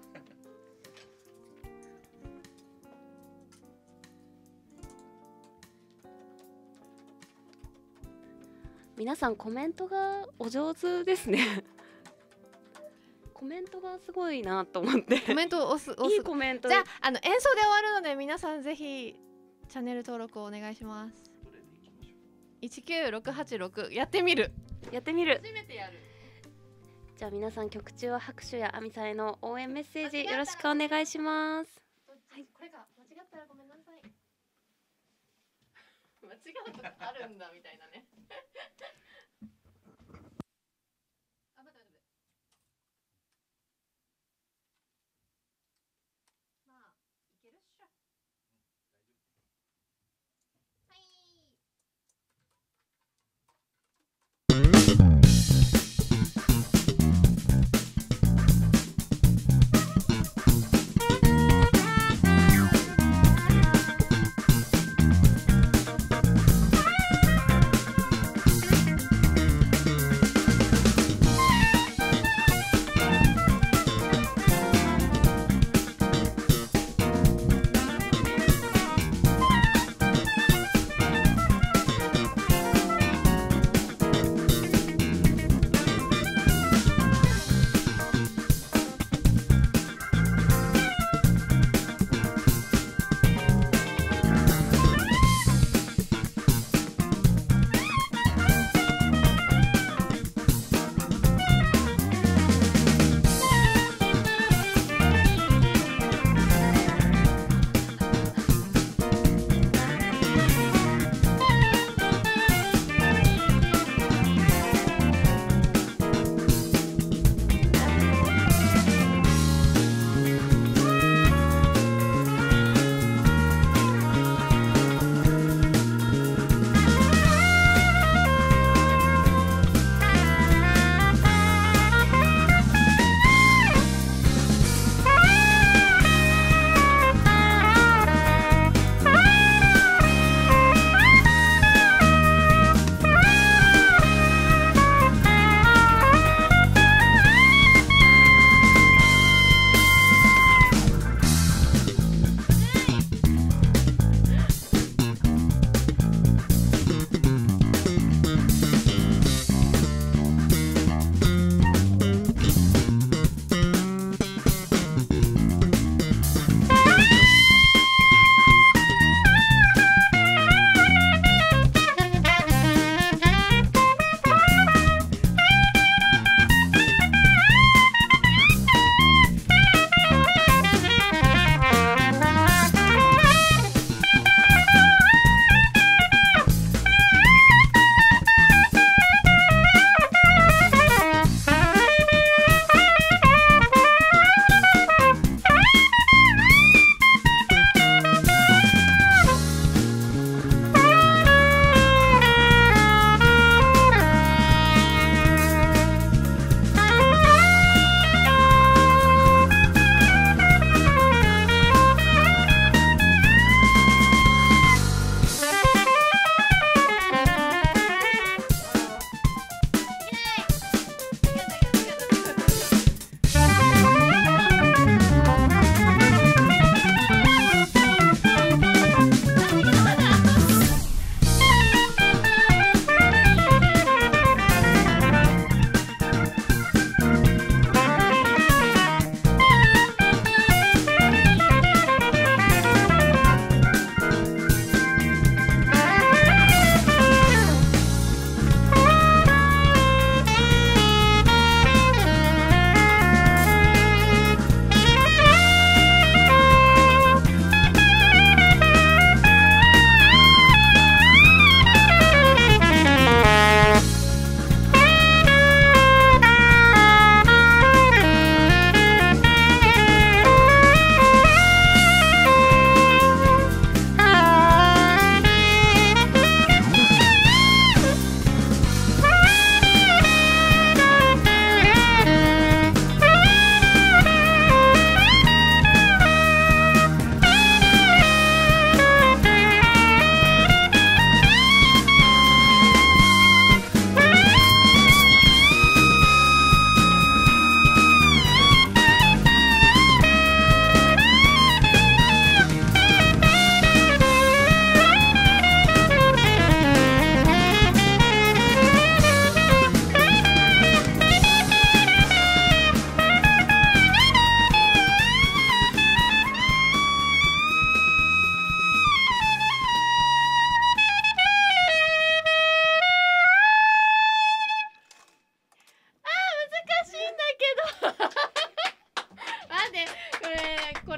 皆さんコメントがお上手ですね。コメントがすごいなと思って、コメントを押すいいコメント。じゃあ、演奏で終わるので、皆さんぜひチャンネル登録をお願いします。19686やってみる。初めてやる。じゃあ皆さん、曲中は拍手やあみさんへの応援メッセージよろしくお願いします。はい、これが間違ったらごめんなさい。間違うとあるんだみたいなね。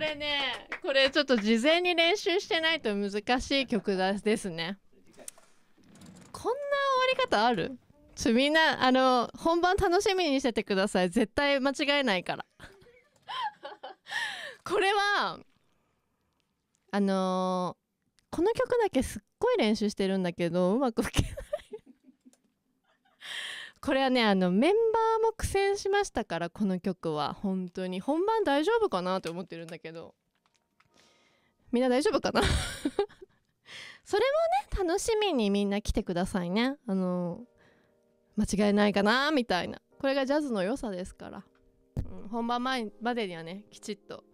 れね、これちょっと事前に練習してないと難しい曲ですね。こんな終わり方ある？みんな本番楽しみにしててください。絶対間違えないから。これはこの曲だけすっごい練習してるんだけどうまく吹けないこれはねメンバーも苦戦しましたから、この曲は本当に本番大丈夫かなって思ってるんだけど、みんな大丈夫かなそれもね楽しみにみんな来てくださいね。間違いないかなみたいな、これがジャズの良さですから、うん、本番前までにはねきちっと、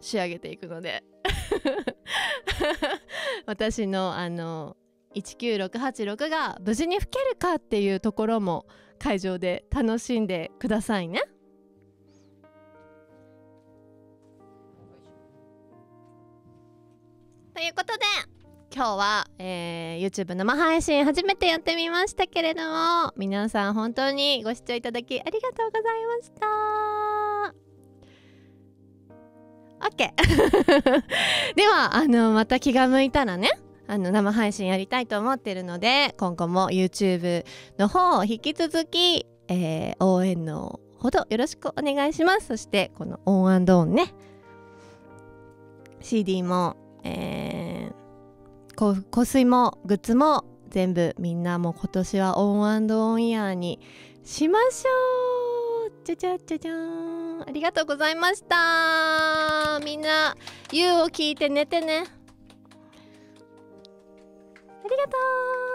仕上げていくので私の19686が無事に吹けるかっていうところも会場で楽しんでくださいね。ということで今日は、YouTube 生配信初めてやってみましたけれども、皆さん本当にご視聴いただきありがとうございました。OK ではまた気が向いたらね生配信やりたいと思ってるので、今後も YouTube の方を引き続き、応援のほどよろしくお願いします。そしてこのオン&オンね CD も、香水もグッズも全部みんなもう今年はオン&オンイヤーにしましょう。じゃじゃじゃじゃーん、ありがとうございました。みんな You を聞いて寝てね。ありがとう。